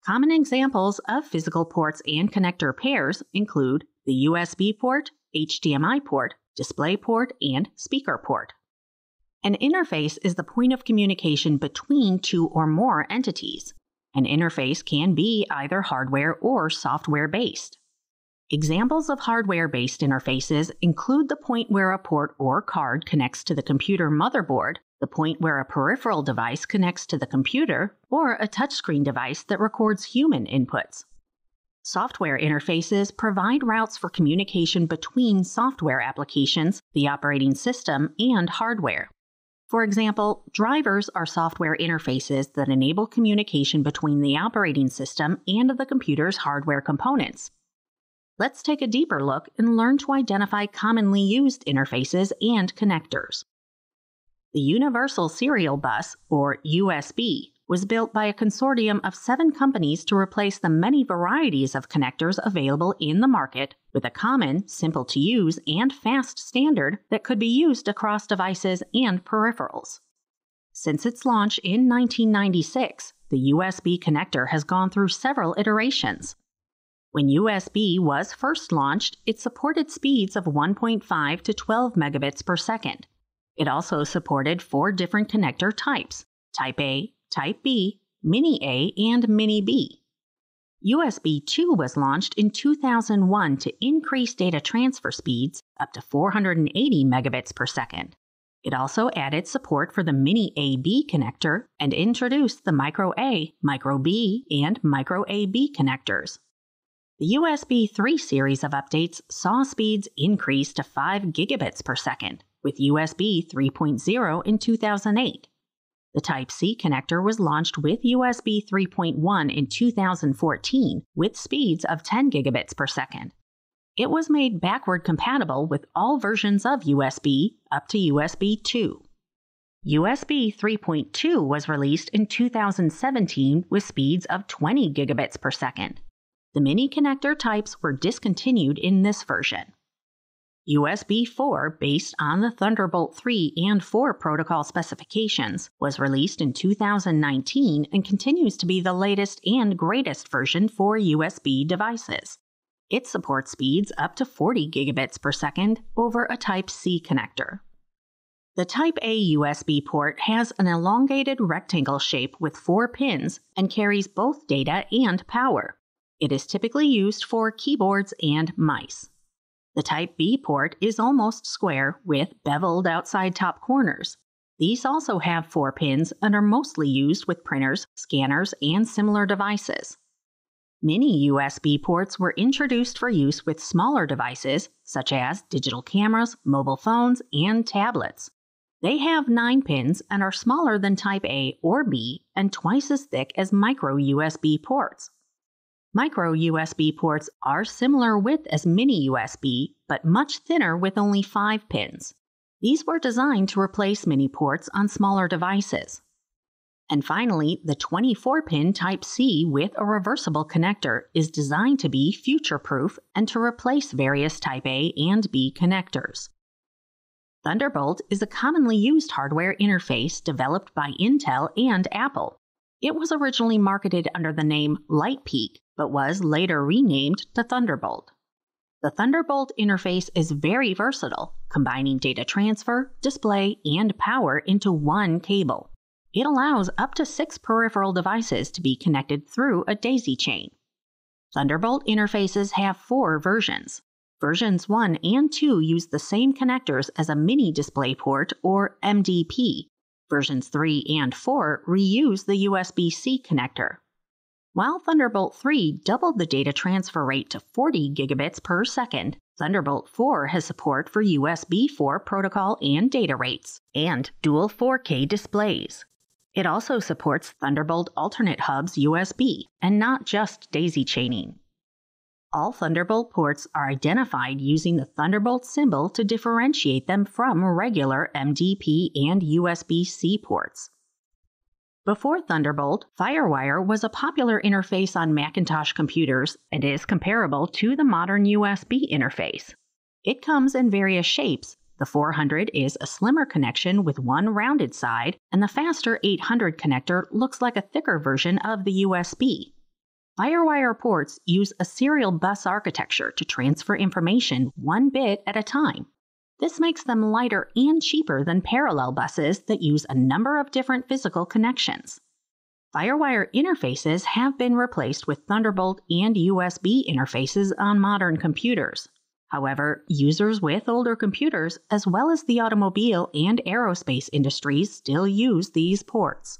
Common examples of physical ports and connector pairs include the U S B port, H D M I port, DisplayPort, and speaker port. An interface is the point of communication between two or more entities. An interface can be either hardware or software-based. Examples of hardware-based interfaces include the point where a port or card connects to the computer motherboard, the point where a peripheral device connects to the computer, or a touchscreen device that records human inputs. Software interfaces provide routes for communication between software applications, the operating system, and hardware. For example, drivers are software interfaces that enable communication between the operating system and the computer's hardware components. Let's take a deeper look and learn to identify commonly used interfaces and connectors. The Universal Serial Bus, or U S B, was built by a consortium of seven companies to replace the many varieties of connectors available in the market with a common, simple-to-use, and fast standard that could be used across devices and peripherals. Since its launch in nineteen ninety-six, the U S B connector has gone through several iterations. When U S B was first launched, it supported speeds of one point five to twelve megabits per second. It also supported four different connector types: Type A, Type B, Mini A, and Mini B. U S B two was launched in two thousand one to increase data transfer speeds up to four hundred eighty megabits per second. It also added support for the Mini A B connector and introduced the Micro A, Micro B, and Micro A B connectors. The U S B three series of updates saw speeds increase to five gigabits per second, with U S B three point oh in two thousand eight. The Type-C connector was launched with U S B three point one in two thousand fourteen, with speeds of ten gigabits per second. It was made backward compatible with all versions of U S B up to U S B two. U S B three point two was released in two thousand seventeen with speeds of twenty gigabits per second. The mini connector types were discontinued in this version. U S B four, based on the Thunderbolt three and four protocol specifications, was released in two thousand nineteen and continues to be the latest and greatest version for U S B devices. It supports speeds up to forty gigabits per second over a Type-C connector. The Type-A U S B port has an elongated rectangle shape with four pins and carries both data and power. It is typically used for keyboards and mice. The Type-B port is almost square with beveled outside top corners. These also have four pins and are mostly used with printers, scanners, and similar devices. Mini U S B ports were introduced for use with smaller devices, such as digital cameras, mobile phones, and tablets. They have nine pins and are smaller than Type A or B and twice as thick as micro U S B ports. Micro U S B ports are similar width as mini U S B, but much thinner with only five pins. These were designed to replace mini ports on smaller devices. And finally, the twenty-four pin Type-C with a reversible connector is designed to be future-proof and to replace various Type-A and B connectors. Thunderbolt is a commonly used hardware interface developed by Intel and Apple. It was originally marketed under the name Lightpeak, but was later renamed to Thunderbolt. The Thunderbolt interface is very versatile, combining data transfer, display, and power into one cable. It allows up to six peripheral devices to be connected through a daisy chain. Thunderbolt interfaces have four versions. Versions one and two use the same connectors as a mini DisplayPort or M D P. Versions three and four reuse the U S B-C connector. While Thunderbolt three doubled the data transfer rate to forty gigabits per second, Thunderbolt four has support for U S B four protocol and data rates, and dual four K displays. It also supports Thunderbolt alternate hubs U S B, and not just daisy chaining. All Thunderbolt ports are identified using the Thunderbolt symbol to differentiate them from regular M D P and U S B-C ports. Before Thunderbolt, FireWire was a popular interface on Macintosh computers and is comparable to the modern U S B interface. It comes in various shapes. The four hundred is a slimmer connection with one rounded side, and the faster eight hundred connector looks like a thicker version of the U S B. FireWire ports use a serial bus architecture to transfer information one bit at a time. This makes them lighter and cheaper than parallel buses that use a number of different physical connections. FireWire interfaces have been replaced with Thunderbolt and U S B interfaces on modern computers. However, users with older computers, as well as the automobile and aerospace industries, still use these ports.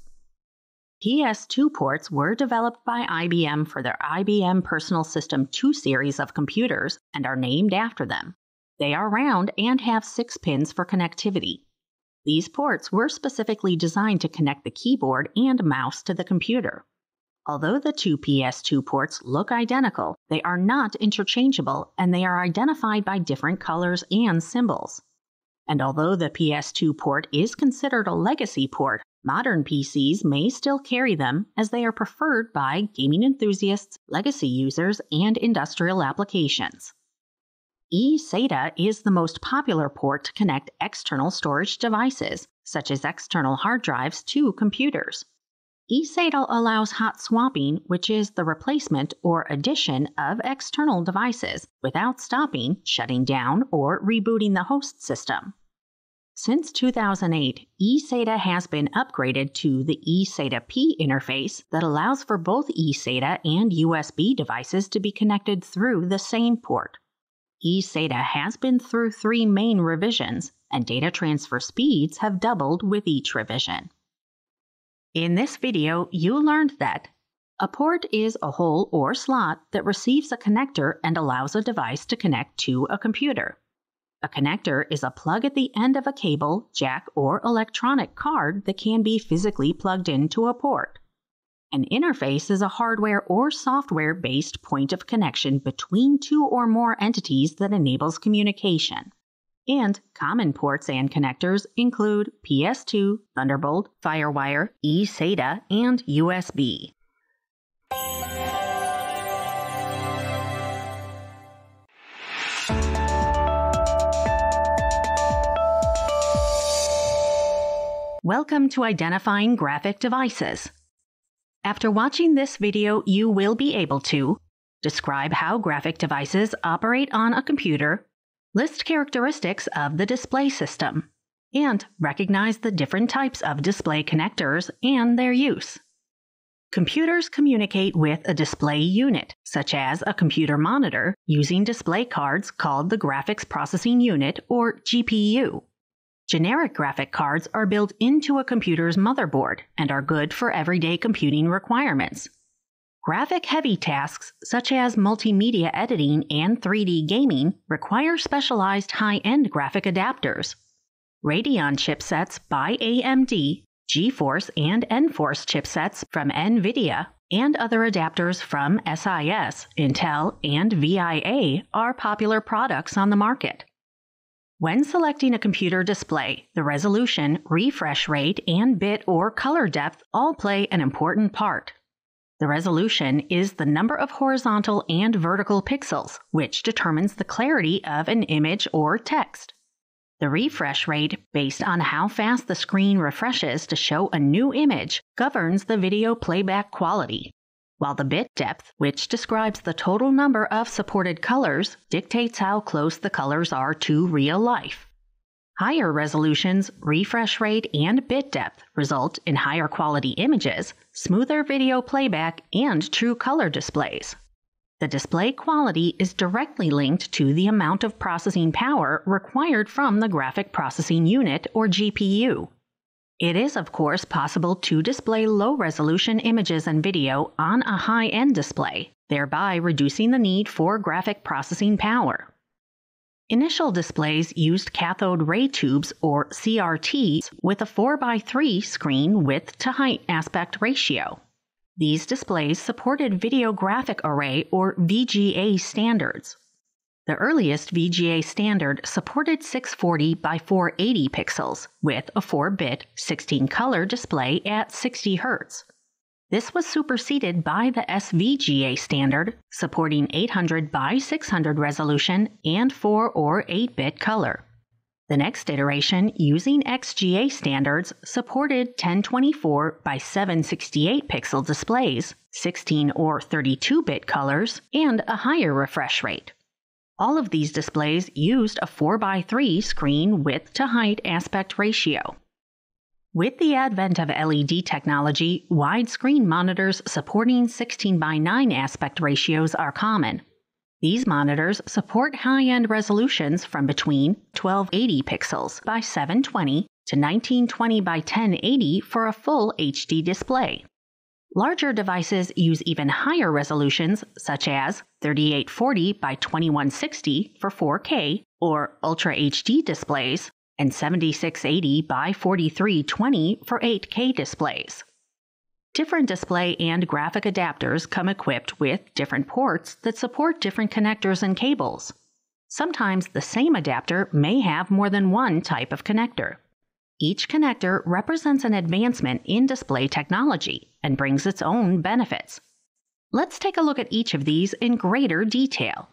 P S two ports were developed by I B M for their I B M Personal System two series of computers and are named after them. They are round and have six pins for connectivity. These ports were specifically designed to connect the keyboard and mouse to the computer. Although the two P S two ports look identical, they are not interchangeable and they are identified by different colors and symbols. And although the P S two port is considered a legacy port, modern P Cs may still carry them as they are preferred by gaming enthusiasts, legacy users, and industrial applications. eSATA is the most popular port to connect external storage devices, such as external hard drives, to computers. eSATA allows hot swapping, which is the replacement or addition of external devices without stopping, shutting down, or rebooting the host system. Since two thousand eight, eSATA has been upgraded to the eSATA-P interface that allows for both eSATA and U S B devices to be connected through the same port. eSATA has been through three main revisions, and data transfer speeds have doubled with each revision. In this video, you learned that a port is a hole or slot that receives a connector and allows a device to connect to a computer. A connector is a plug at the end of a cable, jack, or electronic card that can be physically plugged into a port. An interface is a hardware or software-based point of connection between two or more entities that enables communication. And common ports and connectors include P S two, Thunderbolt, FireWire, eSATA, and U S B. Welcome to Identifying Graphic Devices. After watching this video, you will be able to describe how graphic devices operate on a computer, list characteristics of the display system, and recognize the different types of display connectors and their use. Computers communicate with a display unit, such as a computer monitor, using display cards called the Graphics Processing Unit, or G P U. Generic graphic cards are built into a computer's motherboard and are good for everyday computing requirements. Graphic-heavy tasks, such as multimedia editing and three D gaming, require specialized high-end graphic adapters. Radeon chipsets by A M D, GeForce and NForce chipsets from NVIDIA, and other adapters from S I S, Intel, and V I A are popular products on the market. When selecting a computer display, the resolution, refresh rate, and bit or color depth all play an important part. The resolution is the number of horizontal and vertical pixels, which determines the clarity of an image or text. The refresh rate, based on how fast the screen refreshes to show a new image, governs the video playback quality, while the bit depth, which describes the total number of supported colors, dictates how close the colors are to real life. Higher resolutions, refresh rate, and bit depth result in higher quality images, smoother video playback, and true color displays. The display quality is directly linked to the amount of processing power required from the Graphic Processing Unit, or G P U. It is, of course, possible to display low-resolution images and video on a high-end display, thereby reducing the need for graphic processing power. Initial displays used cathode ray tubes, or C R Ts, with a four by three screen width-to-height aspect ratio. These displays supported Video Graphic Array, or V G A, standards. The earliest V G A standard supported six forty by four eighty pixels with a four bit, sixteen color display at sixty hertz. This was superseded by the S V G A standard, supporting eight hundred by six hundred resolution and four or eight bit color. The next iteration, using X G A standards, supported ten twenty-four by seven sixty-eight pixel displays, sixteen or thirty-two bit colors, and a higher refresh rate. All of these displays used a four by three screen width-to-height aspect ratio. With the advent of L E D technology, widescreen monitors supporting sixteen by nine aspect ratios are common. These monitors support high-end resolutions from between twelve eighty pixels by seven twenty to nineteen twenty by ten eighty for a full H D display. Larger devices use even higher resolutions, such as thirty-eight forty by twenty-one sixty for four K or Ultra H D displays, and seventy-six eighty by forty-three twenty for eight K displays. Different display and graphic adapters come equipped with different ports that support different connectors and cables. Sometimes the same adapter may have more than one type of connector. Each connector represents an advancement in display technology and brings its own benefits. Let's take a look at each of these in greater detail.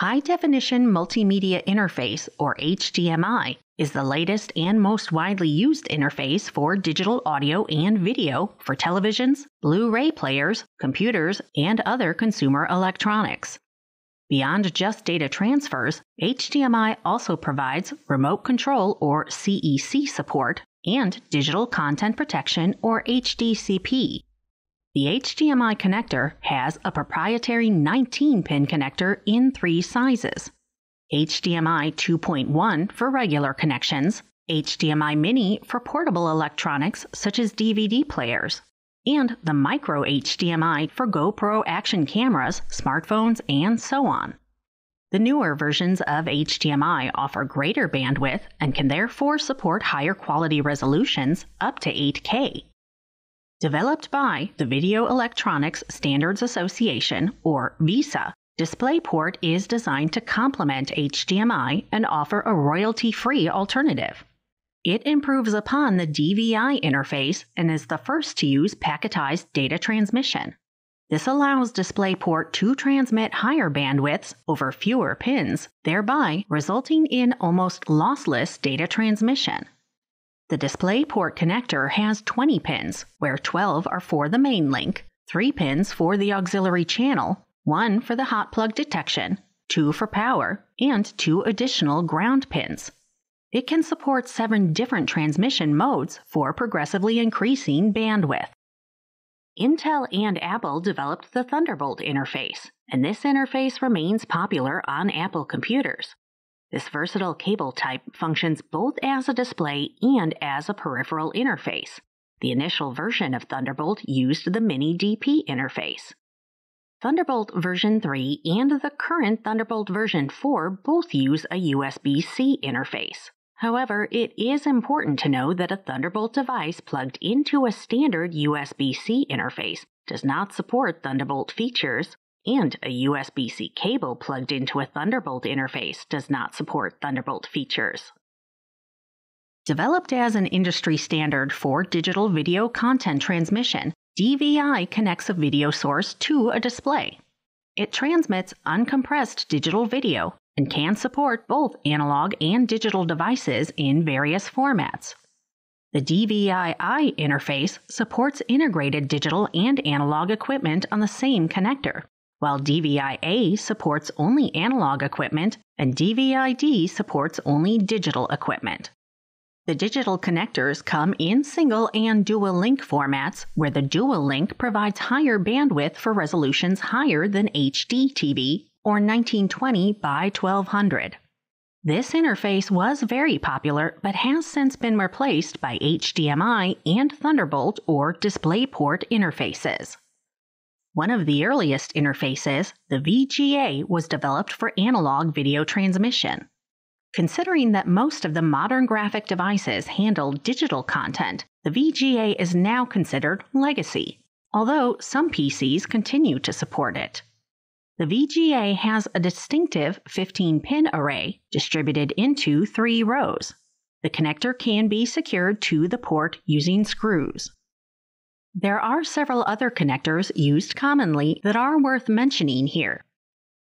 High-definition multimedia interface, or H D M I, is the latest and most widely used interface for digital audio and video for televisions, Blu-ray players, computers, and other consumer electronics. Beyond just data transfers, H D M I also provides remote control or C E C support and digital content protection or H D C P. The H D M I connector has a proprietary nineteen pin connector in three sizes: H D M I two point one for regular connections, H D M I Mini for portable electronics such as D V D players, and the micro H D M I for GoPro action cameras, smartphones, and so on. The newer versions of H D M I offer greater bandwidth and can therefore support higher quality resolutions up to eight K. Developed by the Video Electronics Standards Association, or VESA, DisplayPort is designed to complement H D M I and offer a royalty-free alternative. It improves upon the D V I interface and is the first to use packetized data transmission. This allows DisplayPort to transmit higher bandwidths over fewer pins, thereby resulting in almost lossless data transmission. The DisplayPort connector has twenty pins, where twelve are for the main link, three pins for the auxiliary channel, one for the hot plug detection, two for power, and two additional ground pins. It can support seven different transmission modes for progressively increasing bandwidth. Intel and Apple developed the Thunderbolt interface, and this interface remains popular on Apple computers. This versatile cable type functions both as a display and as a peripheral interface. The initial version of Thunderbolt used the Mini D P interface. Thunderbolt version three and the current Thunderbolt version four both use a U S B C interface. However, it is important to know that a Thunderbolt device plugged into a standard U S B C interface does not support Thunderbolt features, and a U S B C cable plugged into a Thunderbolt interface does not support Thunderbolt features. Developed as an industry standard for digital video content transmission, D V I connects a video source to a display. It transmits uncompressed digital video and can support both analog and digital devices in various formats. The D V I I interface supports integrated digital and analog equipment on the same connector, while D V I A supports only analog equipment and D V I D supports only digital equipment. The digital connectors come in single and dual link formats, where the dual link provides higher bandwidth for resolutions higher than H D T V, or nineteen twenty by twelve hundred. This interface was very popular but has since been replaced by H D M I and Thunderbolt or DisplayPort interfaces. One of the earliest interfaces, the V G A, was developed for analog video transmission. Considering that most of the modern graphic devices handle digital content, the V G A is now considered legacy, although some P Cs continue to support it. The V G A has a distinctive fifteen pin array distributed into three rows. The connector can be secured to the port using screws. There are several other connectors used commonly that are worth mentioning here.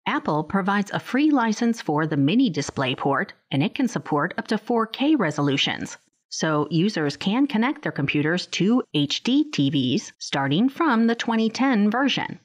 Apple provides a free license for the Mini DisplayPort, and it can support up to four K resolutions, so users can connect their computers to H D T Vs starting from the twenty ten version.